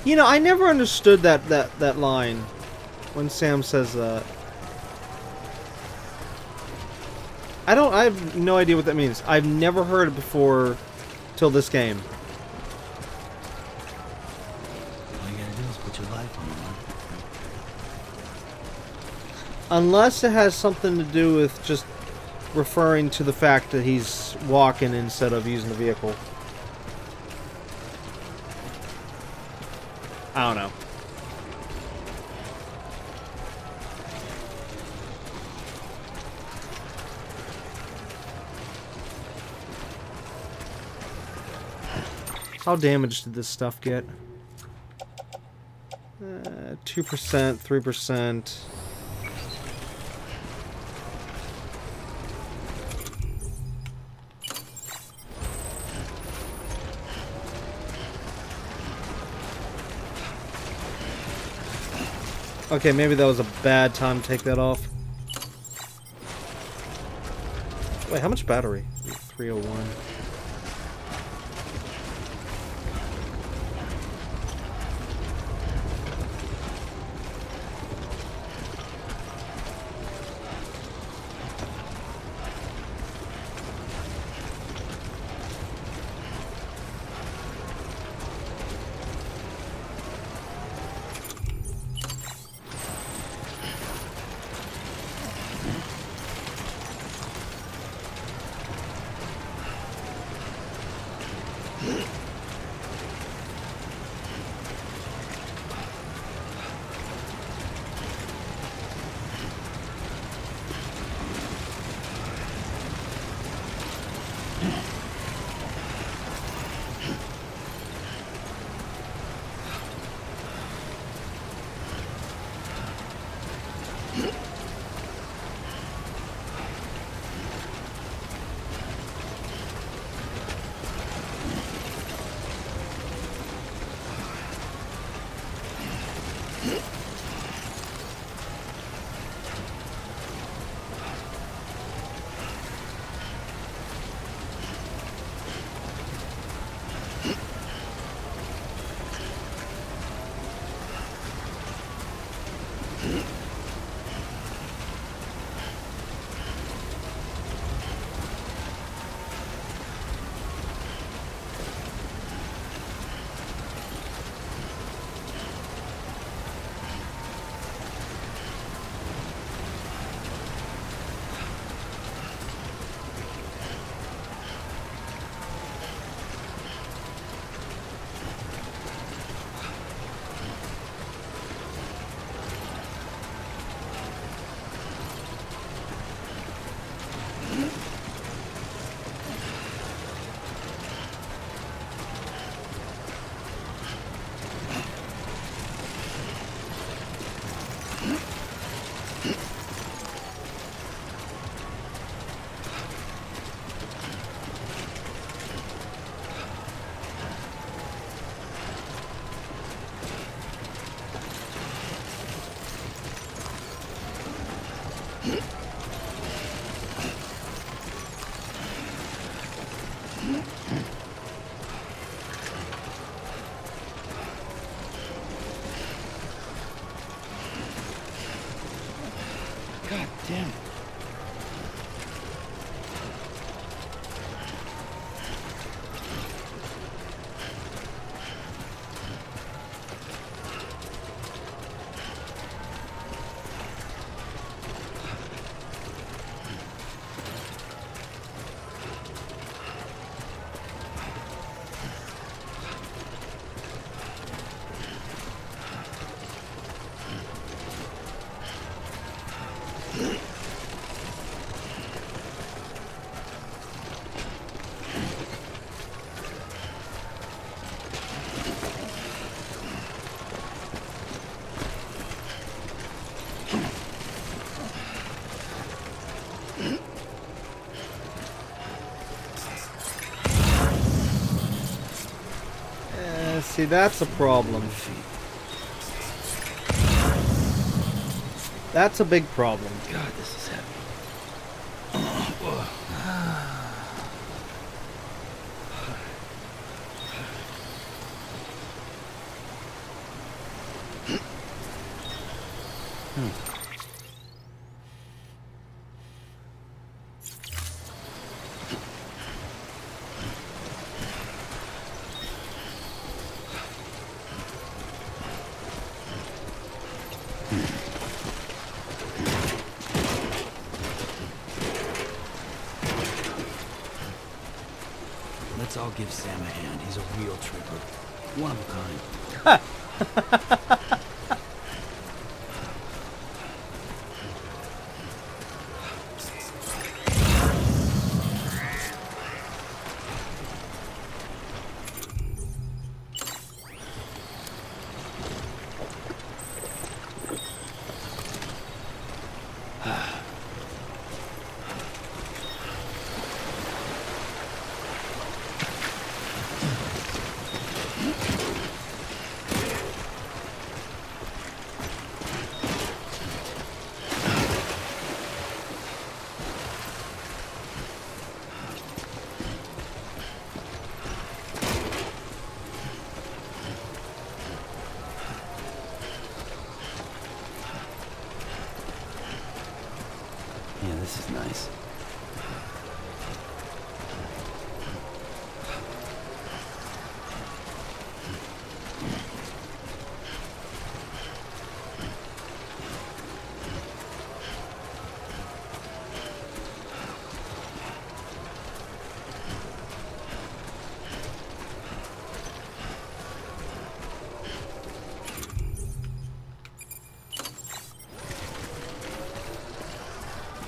You know, I never understood that that that line when Sam says that. I don't. I have no idea what that means. I've never heard it before till this game. Unless it has something to do with just referring to the fact that he's walking instead of using the vehicle. I don't know. How damaged did this stuff get? Uh, two percent, three percent... Okay, maybe that was a bad time to take that off. Wait, how much battery? three oh one. Uh, see, that's a problem. That's a big problem. God, this is heavy. Give Sam a hand. He's a real trooper. One of a kind.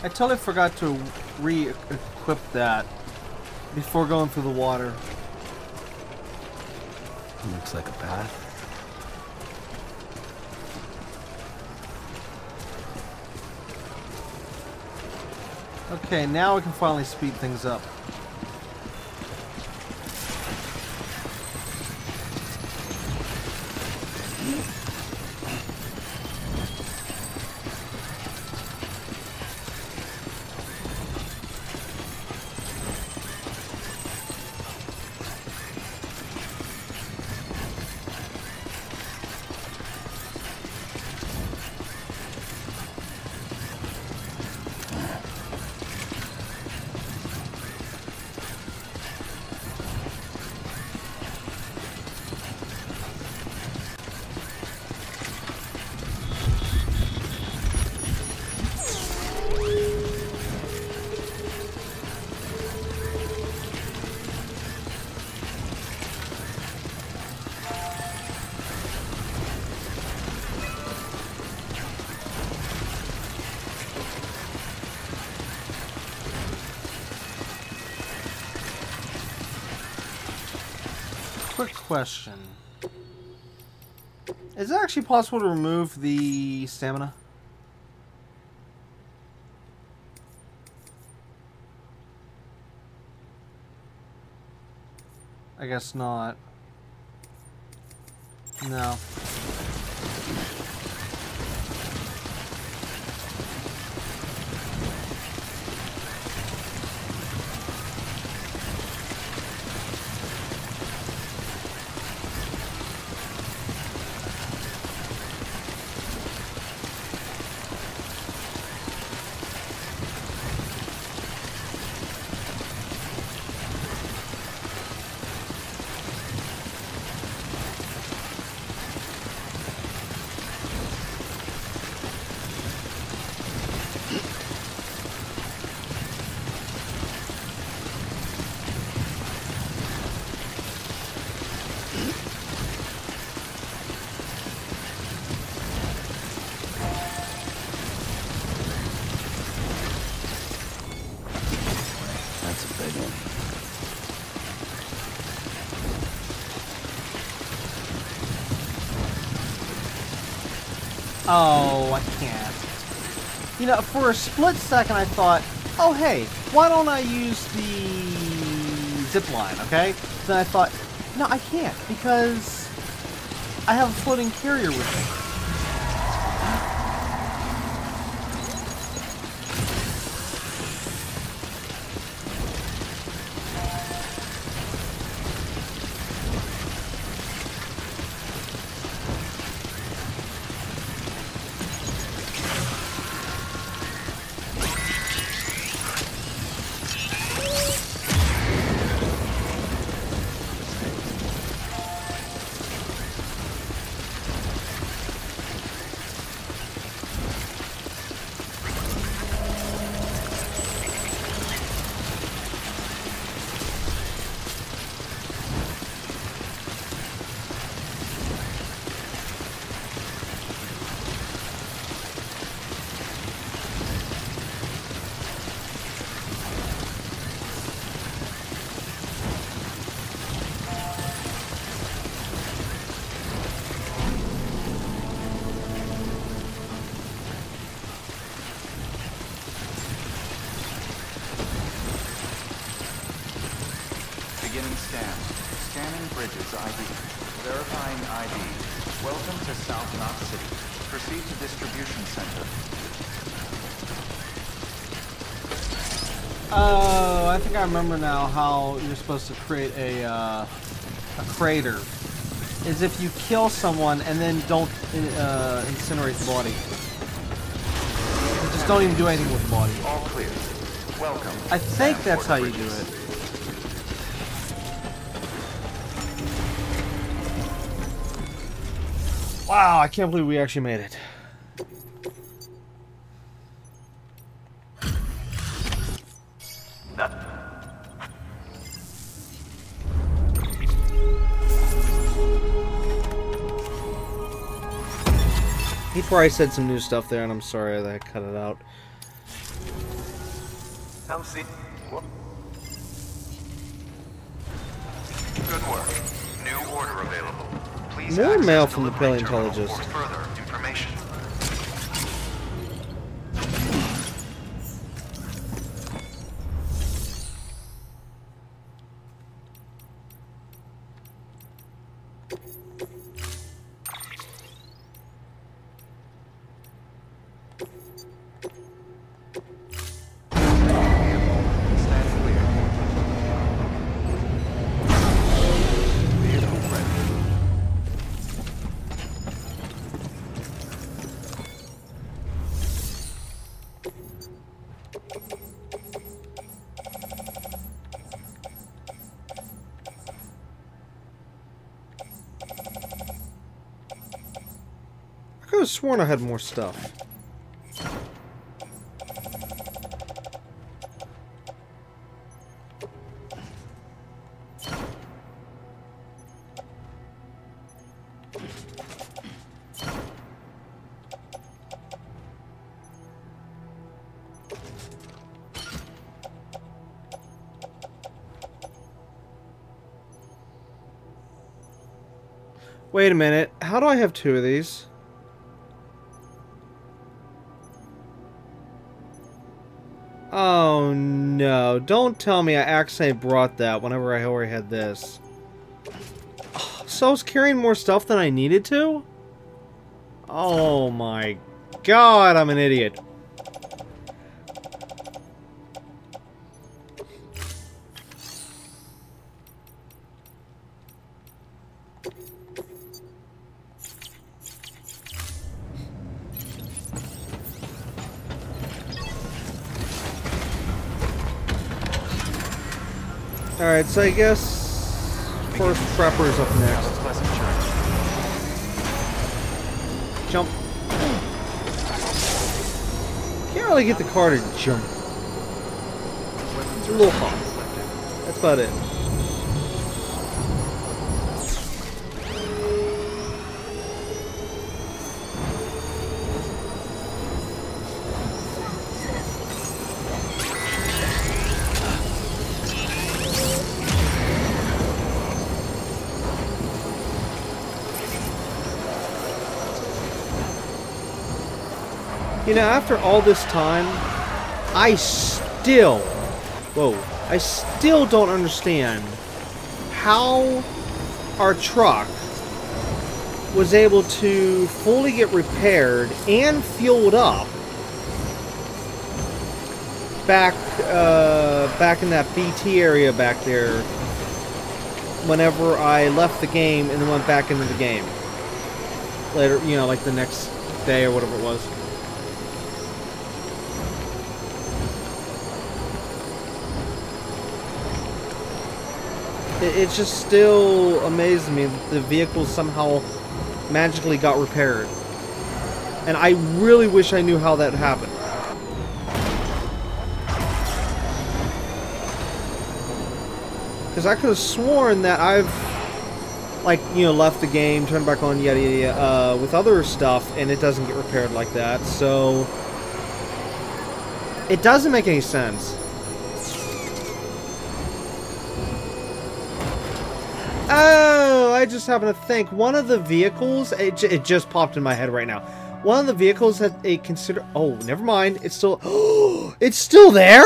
I totally forgot to re-equip that before going through the water. Looks like a path. Okay, now we can finally speed things up. Question. Is it actually possible to remove the stamina? I guess not. No. Oh, I can't. You know, for a split second I thought, oh hey, why don't I use the zip line, okay? Then I thought, no, I can't, because I have a floating carrier with me. Beginning scan. Scanning Bridges I D. Verifying I D. Welcome to South Knot City. Proceed to distribution center. Oh, I think I remember now how you're supposed to create a uh, a crater. Is if you kill someone and then don't uh, incinerate the body. You just don't even do anything with the body. All clear. Welcome. I think Sam that's Porter how you Bridges. do it. Wow, I can't believe we actually made it. He probably said some new stuff there, and I'm sorry that I cut it out. Good work. New order available. More mail from the paleontologist. Further information. I could have sworn I had more stuff. Wait a minute, how do I have two of these? Oh no, don't tell me I accidentally brought that whenever I already had this. Oh, so I was carrying more stuff than I needed to? Oh my god, I'm an idiot. Alright, so I guess First Prepper is up next. Jump. Can't really get the car to jump. It's a little hot. That's about it. You know, after all this time, I still... Whoa. I still don't understand how our truck was able to fully get repaired and fueled up back uh, back in that B T area back there whenever I left the game and then went back into the game later, you know, like the next day or whatever it was. It, it just still amazed me that the vehicle somehow magically got repaired. And I really wish I knew how that happened. Because I could have sworn that I've, like, you know, left the game, turned back on, yada yada yada, uh, with other stuff, and it doesn't get repaired like that, so... It doesn't make any sense. Oh, I just happen to think one of the vehicles, it, j it just popped in my head right now. One of the vehicles that they consider, oh, never mind, it's still, it's still there?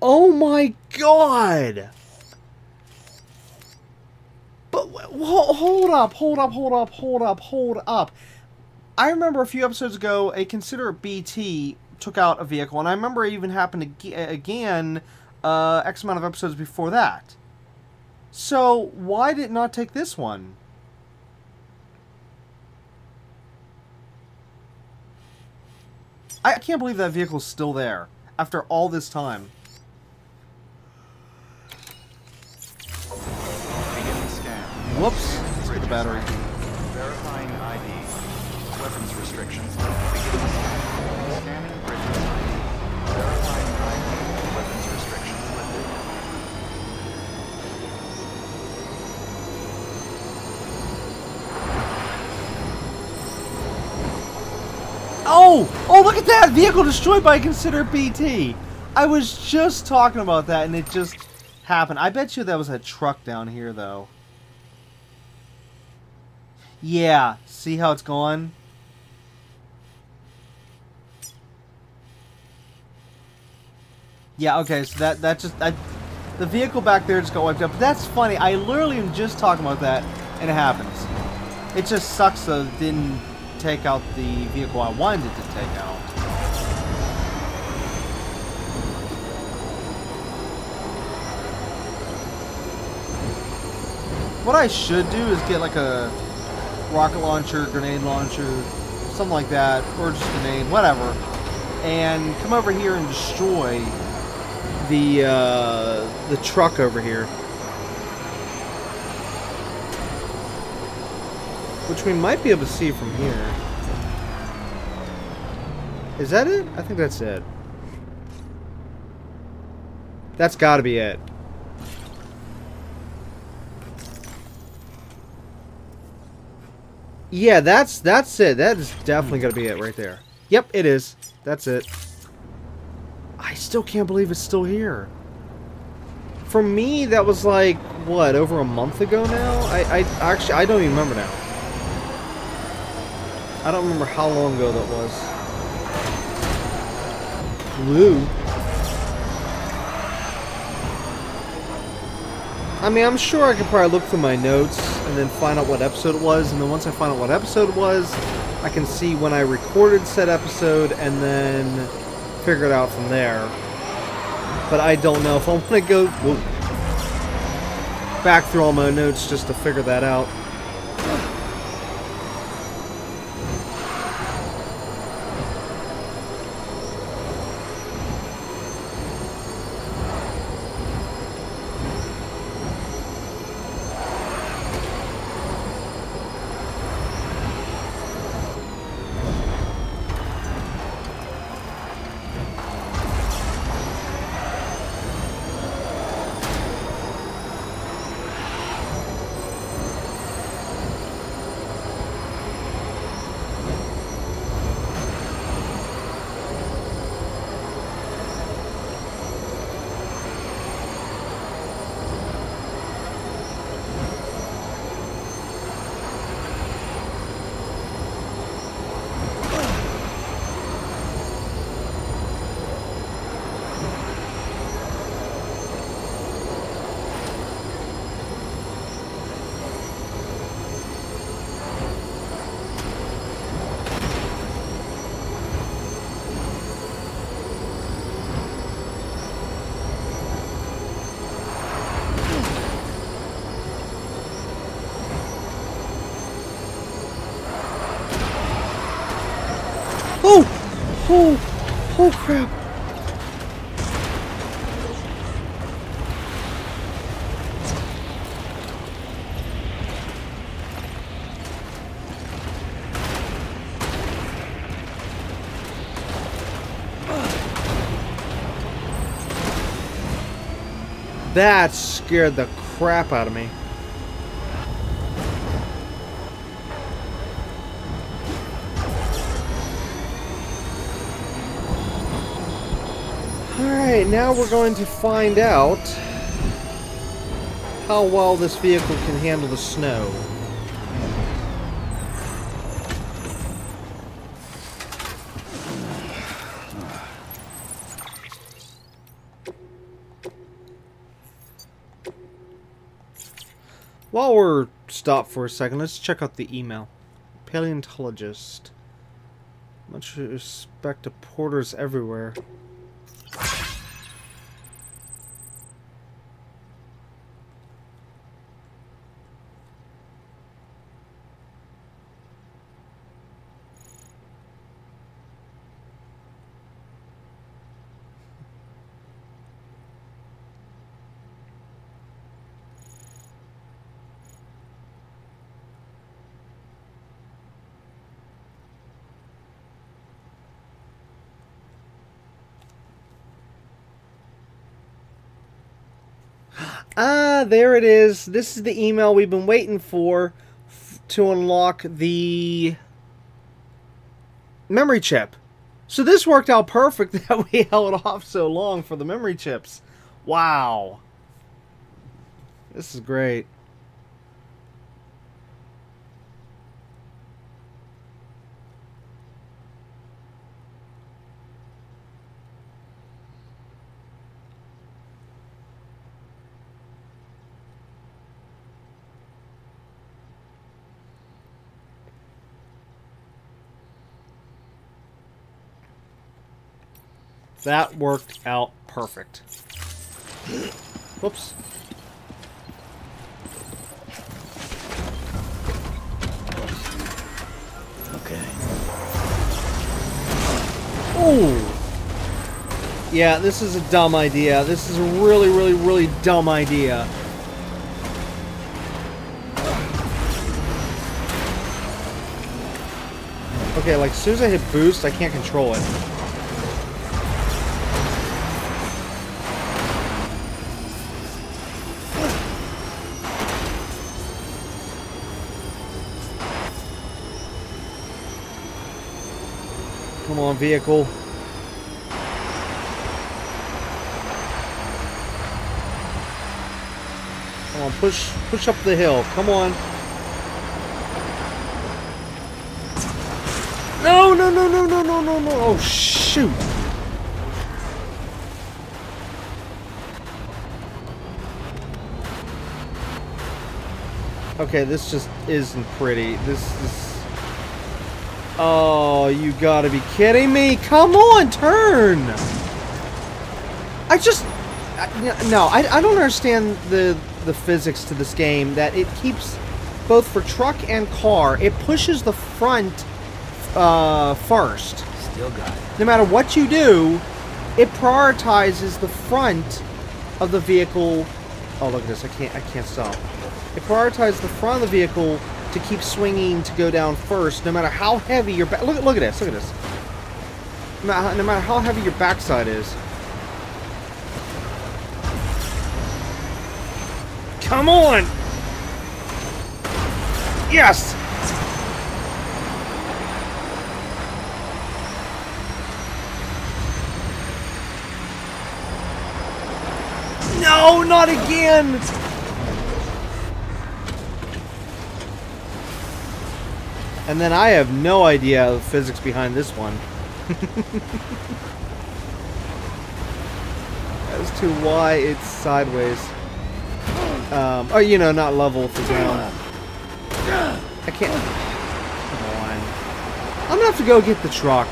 Oh my god! But hold up, hold up, hold up, hold up, hold up. I remember a few episodes ago, a considerate B T took out a vehicle, and I remember it even happened ag again uh, X amount of episodes before that. So, why did it not take this one? I can't believe that vehicle's still there after all this time. Whoops, let's get the battery. Verifying I D. Weapons restrictions. Scanning Bridges I D. Verifying I D. Weapons restrictions lifted. Oh! Oh, look at that! Vehicle destroyed by considered B T! I was just talking about that and it just happened. I bet you that was a truck down here, though. Yeah, see how it's going? Yeah, okay, so that, that just... I, the vehicle back there just got wiped out. But that's funny, I literally am just talking about that, and it happens. It just sucks though it didn't take out the vehicle I wanted it to take out. What I should do is get like a... rocket launcher, grenade launcher, something like that, or just grenade, whatever, and come over here and destroy the uh, the truck over here, which we might be able to see from here. Is that it? I think that's it. That's got to be it. Yeah, that's that's it. That is definitely gonna be it right there. Yep, it is. That's it. I still can't believe it's still here. For me, that was like what, over a month ago now? I, I actually I don't even remember now. I don't remember how long ago that was. Blue. I mean, I'm sure I could probably look through my notes and then find out what episode it was, and then once I find out what episode it was, I can see when I recorded said episode and then figure it out from there. But I don't know if I want to go whoop, back through all my notes just to figure that out. Oh, oh crap. That scared the crap out of me. Alright, now we're going to find out how well this vehicle can handle the snow. While we're stopped for a second, let's check out the email. Paleontologist. Much respect to porters everywhere. Ah, there it is. This is the email we've been waiting for f to unlock the memory chip. So this worked out perfect that we held off so long for the memory chips. Wow. This is great. That worked out perfect. Whoops. Okay. Oh! Yeah, this is a dumb idea. This is a really, really, really dumb idea. Okay, like, as soon as I hit boost, I can't control it. Come on, vehicle. Come on, push, push up the hill. Come on. No, no, no, no, no, no, no, no. Oh, shoot. Okay, this just isn't pretty. This is... Oh, you gotta be kidding me. Come on, turn. I just... I, no, I, I don't understand the, the physics to this game. That it keeps, both for truck and car, it pushes the front uh, first. Still got it. No matter what you do, it prioritizes the front of the vehicle. Oh, look at this. I can't, I can't stop. It prioritizes the front of the vehicle to keep swinging to go down first, no matter how heavy your back... Look, look at this, look at this. No, no matter how heavy your backside is. Come on! Yes! No, not again! And then I have no idea the physics behind this one. As to why it's sideways. Um, oh, you know, not level to ground. I can't. Come on. I'm gonna have to go get the truck.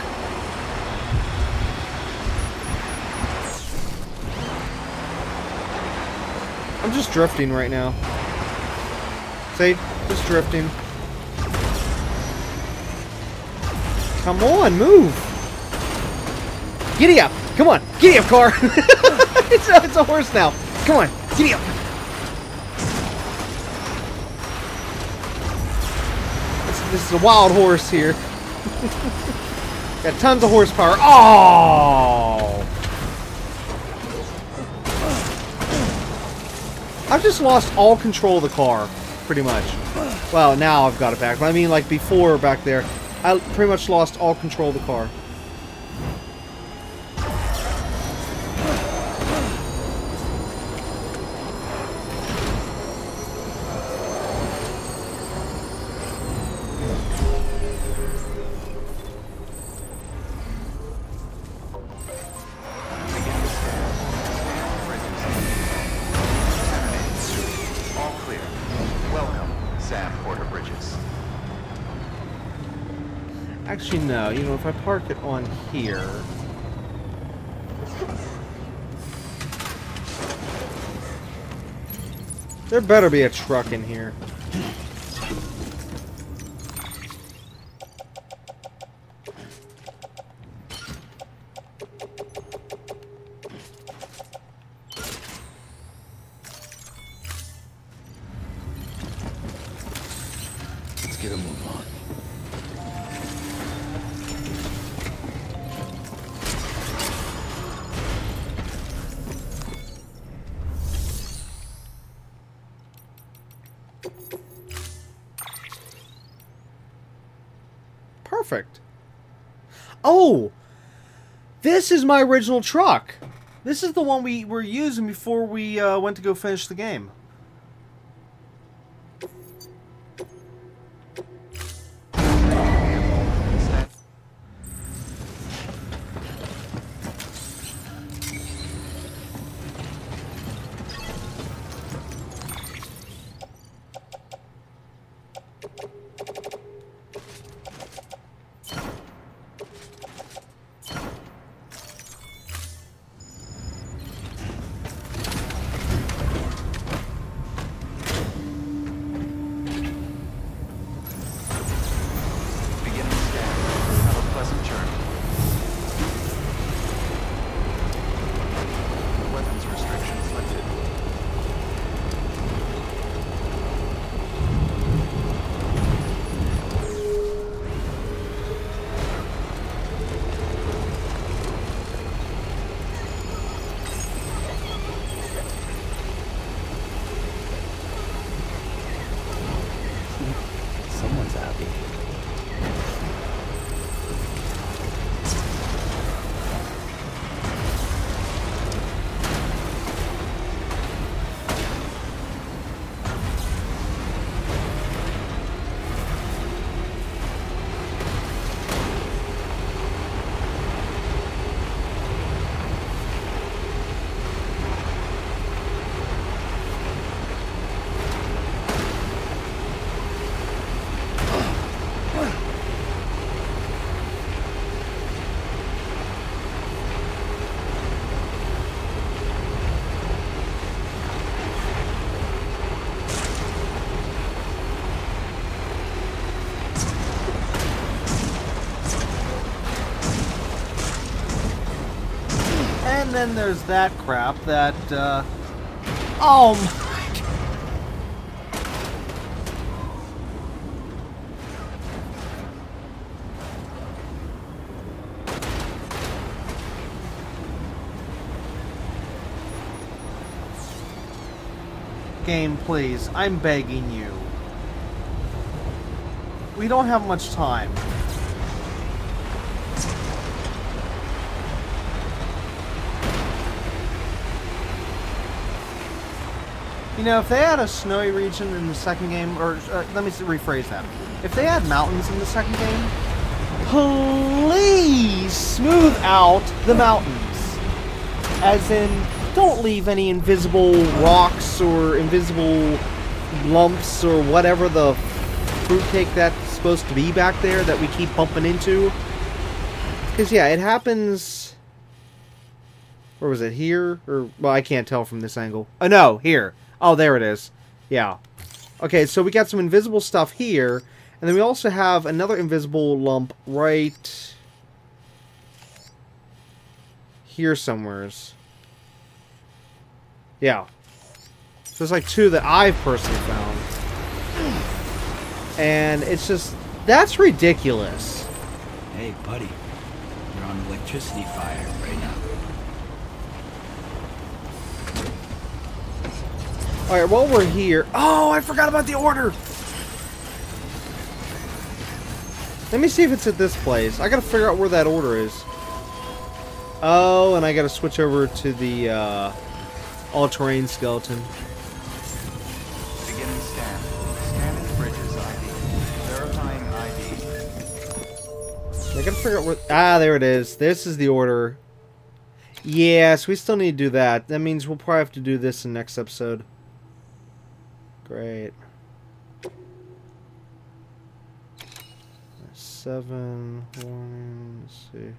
I'm just drifting right now. See? Just drifting. Come on, move! Giddy up! Come on! Giddy up, car! it's, a, it's a horse now! Come on! Giddy up! This, this is a wild horse here. Got tons of horsepower. Oh! I've just lost all control of the car, pretty much. Well, now I've got it back. But I mean, like, before back there, I pretty much lost all control of the car. No, you know, if I park it on here... There better be a truck in here. Perfect. Oh! This is my original truck! This is the one we were using before we uh, went to go finish the game. Then there's that crap that, uh... oh my God. Game, please. I'm begging you. We don't have much time. You know, if they had a snowy region in the second game, or uh, let me rephrase that. If they had mountains in the second game, please smooth out the mountains. As in, don't leave any invisible rocks or invisible lumps or whatever the fruitcake that's supposed to be back there that we keep bumping into. Because, yeah, it happens... Where was it? Here? Or, well, I can't tell from this angle. Oh, no, here. Oh, there it is. Yeah. Okay, so we got some invisible stuff here, and then we also have another invisible lump right here somewheres. Yeah. So there's like two that I've personally found. And it's just, that's ridiculous. Hey, buddy. You're on electricity fire right now. Alright, while we're here... Oh, I forgot about the order! Let me see if it's at this place. I gotta figure out where that order is. Oh, and I gotta switch over to the uh, all-terrain skeleton. Beginning scan. Scanning Bridges I D. Verifying I D. I gotta figure out where... Ah, there it is. This is the order. Yes, we still need to do that. That means we'll probably have to do this in the next episode. Great. Seven, one, let's see.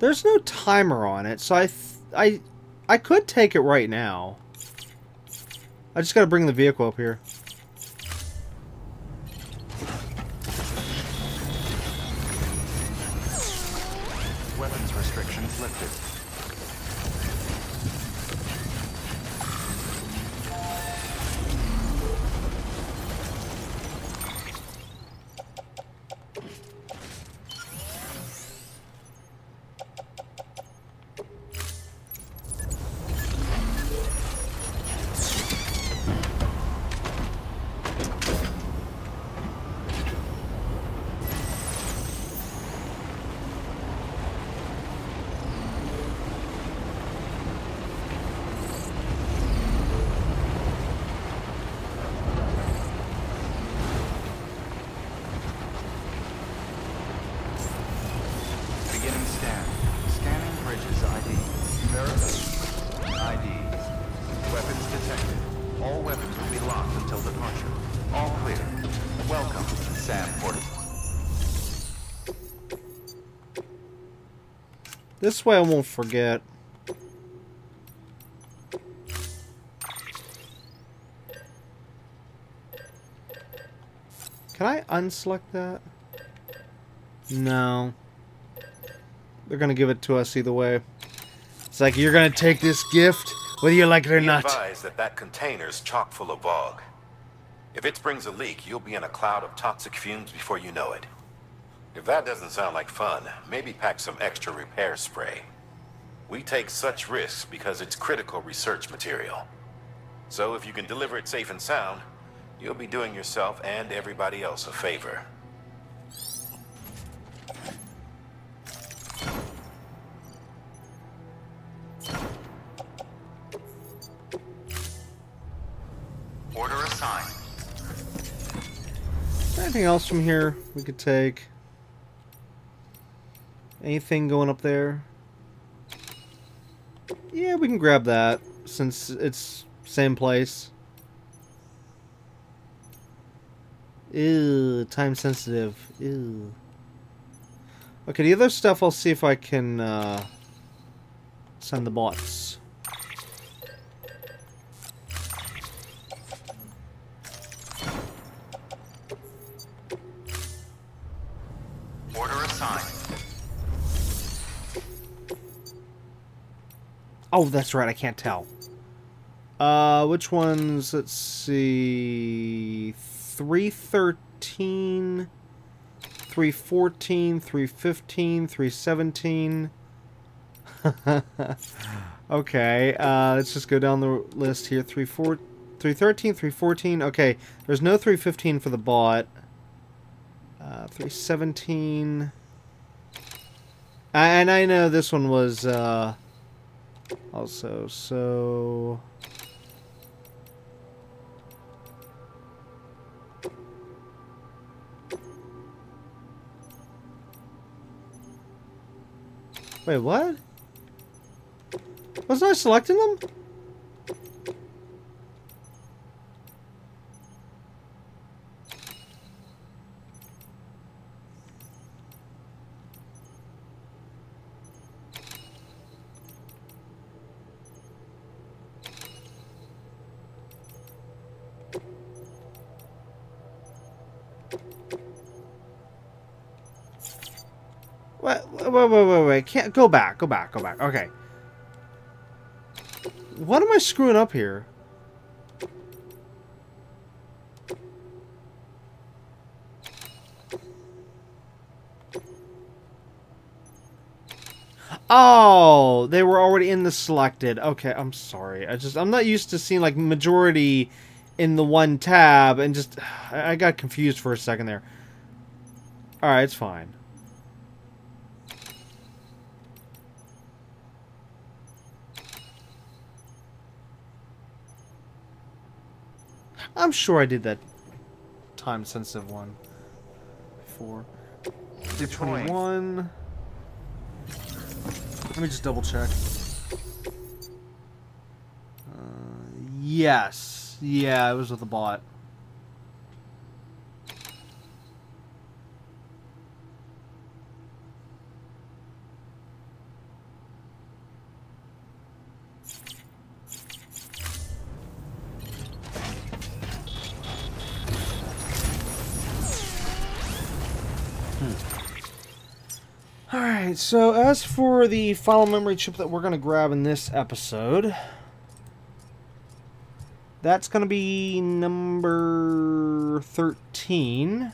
There's no timer on it, so I, th I, I could take it right now. I just gotta bring the vehicle up here. Weapons restrictions lifted. This way I won't forget. Can I unselect that? No. They're gonna give it to us either way. It's like, you're gonna take this gift, whether you like it or not. Be advised that that container's chock full of bog. If it springs a leak, you'll be in a cloud of toxic fumes before you know it. If that doesn't sound like fun, maybe pack some extra repair spray. We take such risks because it's critical research material. So if you can deliver it safe and sound, you'll be doing yourself and everybody else a favor. Order assigned. Anything else from here we could take? Anything going up there? Yeah, we can grab that since it's same place. Ew, time sensitive. Ew. Okay, the other stuff I'll see if I can uh, send the bots. Oh, that's right, I can't tell. Uh, which ones? Let's see... three thirteen... three fourteen... three fifteen... three seventeen... Okay, uh, let's just go down the list here. three thirteen, three fourteen... Okay, there's no three fifteen for the bot. Uh, three seventeen... And I know this one was, uh... also, so... Wait, what? Wasn't I selecting them? What? Wait, wait, wait, wait. Can't go back. Go back. Go back. Okay. What am I screwing up here? Oh, they were already in the selected. Okay, I'm sorry. I just I'm not used to seeing like majority in the one tab, and just I got confused for a second there. All right, it's fine. I'm sure I did that time-sensitive one before. Did twenty-one. Let me just double check. Uh, yes. Yeah, it was with the bot. Alright, so as for the final memory chip that we're going to grab in this episode, that's going to be number thirteen.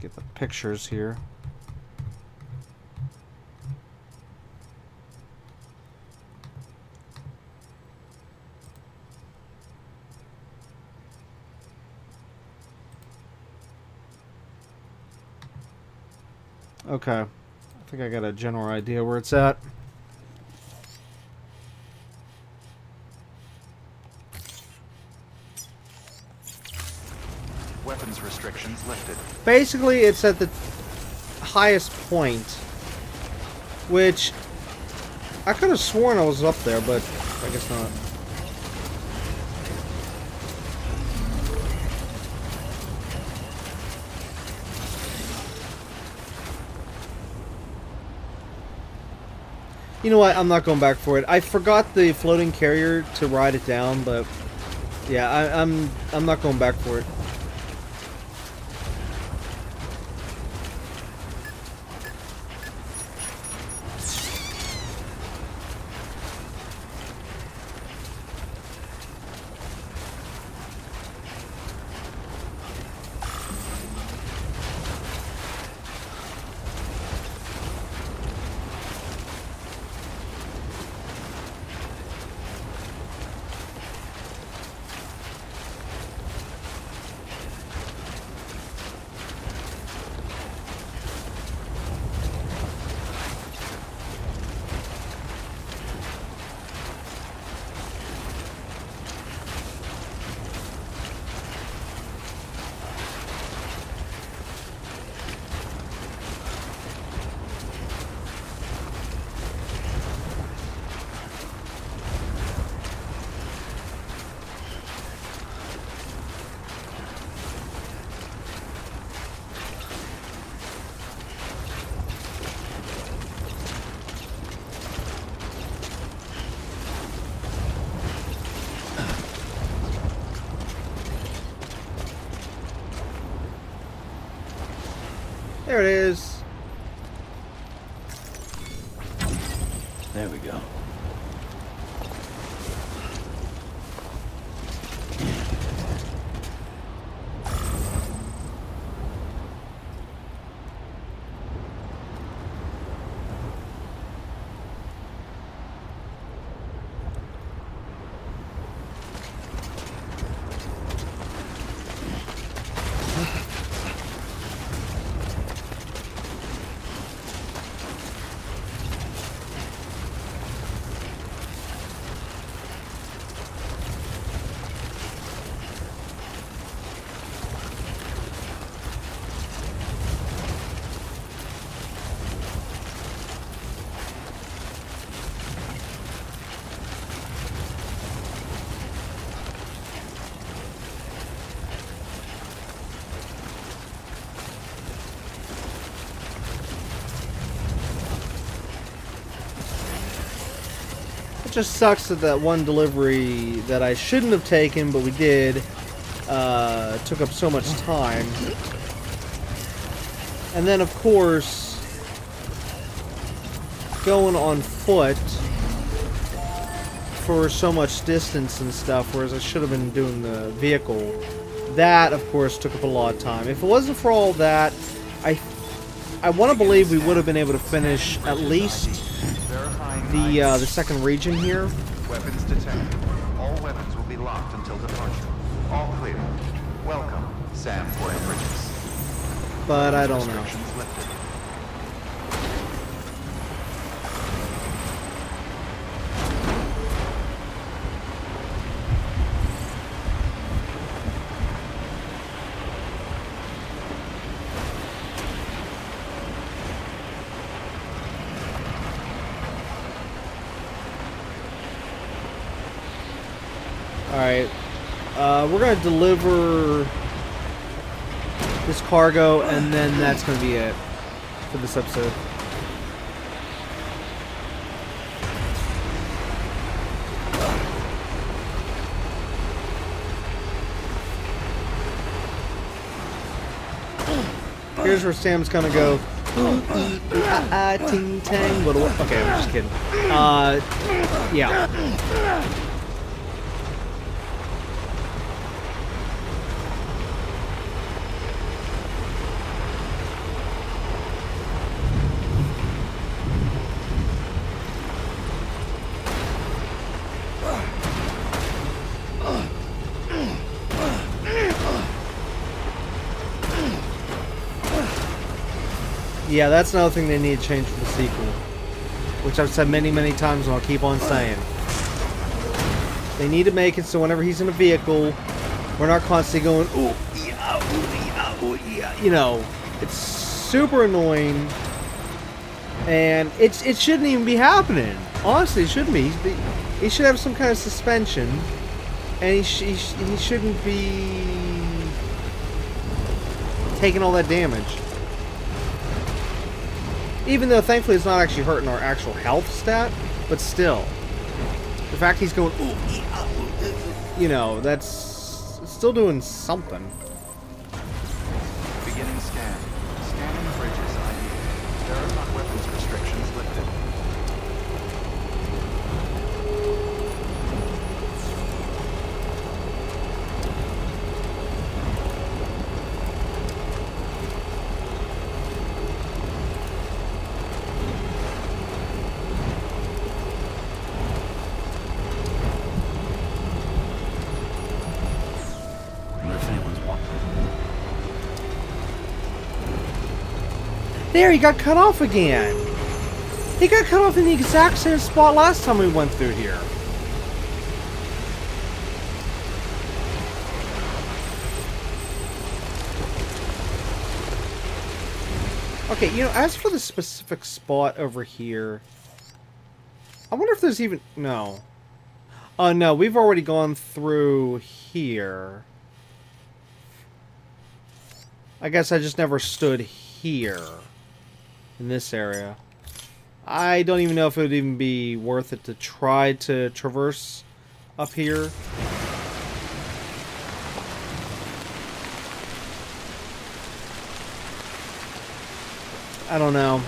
Get the pictures here. Okay, I think I got a general idea where it's at. Weapons restrictions lifted. Basically, it's at the highest point, which I could have sworn I was up there, but I guess not. You know what? I'm not going back for it. I forgot the floating carrier to ride it down, but yeah, I, I'm I'm not going back for it. There it is. There we go. just sucks that that one delivery that I shouldn't have taken, but we did, uh, took up so much time. And then, of course, going on foot for so much distance and stuff, whereas I should have been doing the vehicle. That, of course, took up a lot of time. If it wasn't for all that, I I want to believe we would have been able to finish at least the uh, the second region here. Weapons detected. All weapons will be locked until departure. All clear. Welcome, Sam Porter Bridges. But I don't know. Alright, uh, we're going to deliver this cargo, and then that's going to be it for this episode. Here's where Sam's going to go. Ting tang. Okay, I'm just kidding. Uh, yeah. Yeah, that's another thing they need to change for the sequel, which I've said many, many times and I'll keep on saying. They need to make it so whenever he's in a vehicle, we're not constantly going, ooh, yeah, ooh, yeah, ooh, yeah. You know, it's super annoying, and it's it shouldn't even be happening. Honestly, it shouldn't be. Be he should have some kind of suspension, and he, sh he, sh he shouldn't be taking all that damage. Even though, thankfully, it's not actually hurting our actual health stat, but still. The fact he's going, you know, that's still doing something. Beginning scan. Scanning Bridges I D. There are not weapons restrictions lifted. There, he got cut off again. He got cut off in the exact same spot last time we went through here. Okay, you know, as for the specific spot over here, I wonder if there's even... No. Oh, uh, no, we've already gone through here. I guess I just never stood here. In this area. I don't even know if it would even be worth it to try to traverse up here. I don't know.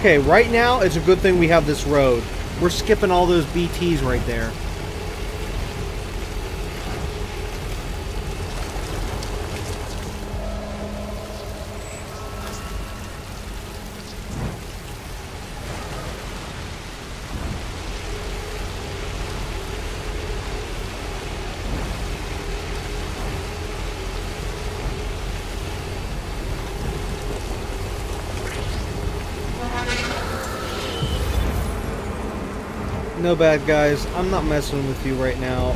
Okay, right now, it's a good thing we have this road. We're skipping all those B Ts right there. No bad guys, I'm not messing with you right now.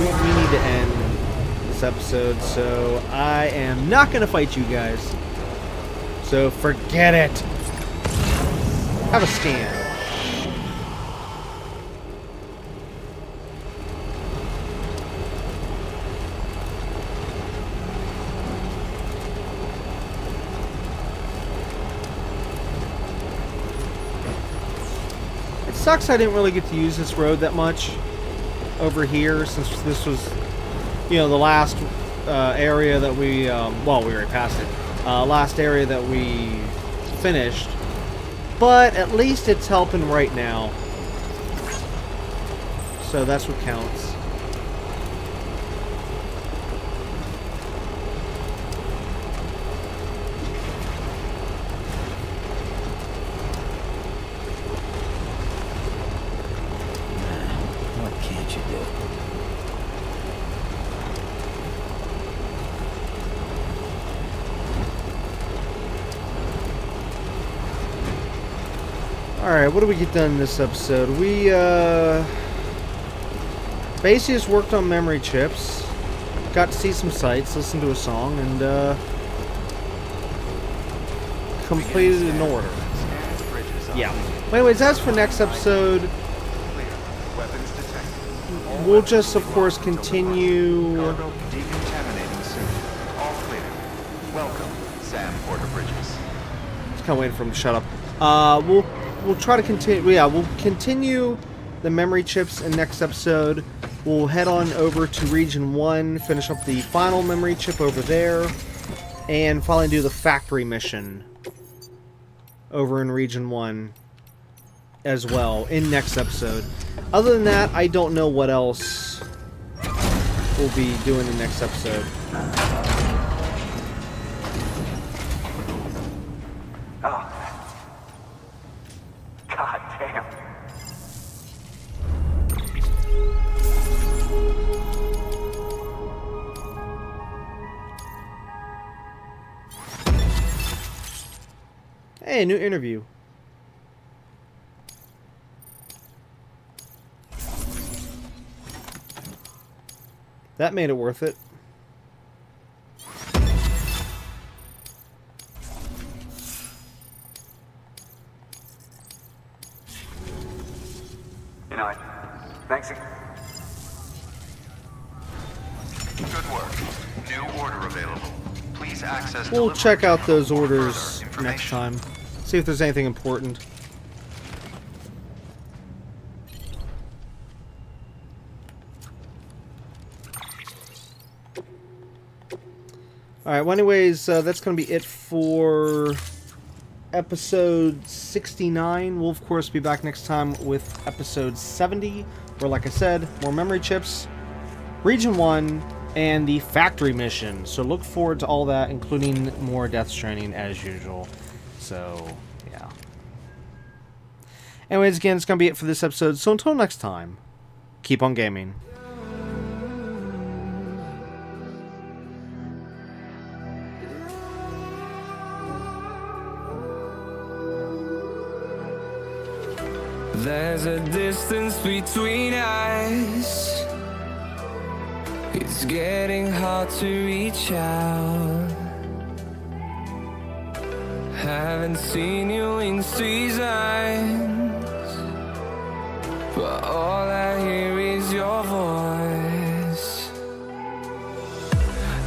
We need to end this episode, so I am not gonna fight you guys. So forget it. Have a scan. Sucks I didn't really get to use this road that much over here, since this was, you know, the last uh, area that we, um, well, we already passed it, uh, last area that we finished, but at least it's helping right now, so that's what counts. Alright, what did we get done in this episode? We, uh... basically just worked on memory chips. Got to see some sights, listened to a song, and, uh... completed an order. Yeah. But anyways, as for next episode, we'll just, of course, continue... Welcome, Sam Porter Bridges. Just kind of waiting for him to shut up. Uh, we'll... We'll try to continue, yeah, we'll continue the memory chips in next episode. We'll head on over to Region one, finish up the final memory chip over there, and finally do the factory mission over in Region one as well in next episode. Other than that, I don't know what else we'll be doing in next episode. Oh. Hey, new interview. That made it worth it. You know it. Thanks again. Good work. New order available. Please access. We'll check out those orders next time. See if there's anything important. Alright, well anyways, uh, that's going to be it for episode sixty-nine. We'll of course be back next time with episode seventy, where like I said, more memory chips, Region one, and the factory mission. So look forward to all that, including more Death Stranding as usual. So, yeah. Anyways, again, it's going to be it for this episode. So until next time, keep on gaming. There's a distance between us. It's getting hard to reach out. Haven't seen you in seasons, but all I hear is your voice.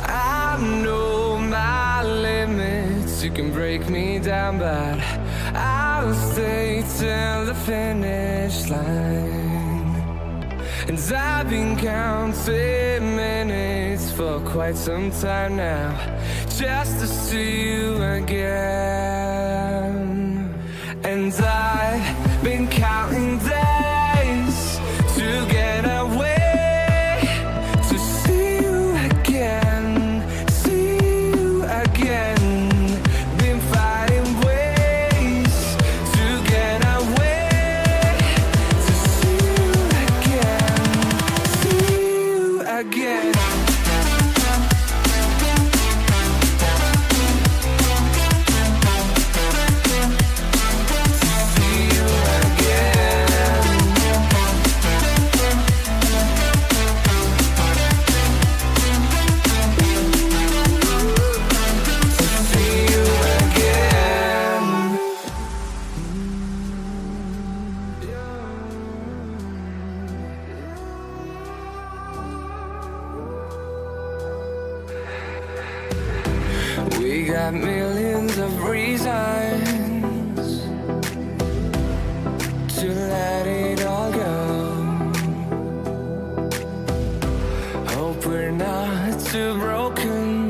I know my limits, you can break me down, but I'll stay till the finish line. And I've been counting minutes for quite some time now, just to see you again. And I've been counting days to get away, to see you again, see you again. Been fighting ways to get away, to see you again, see you again. Yeah. got millions of reasons to let it all go. Hope we're not too broken.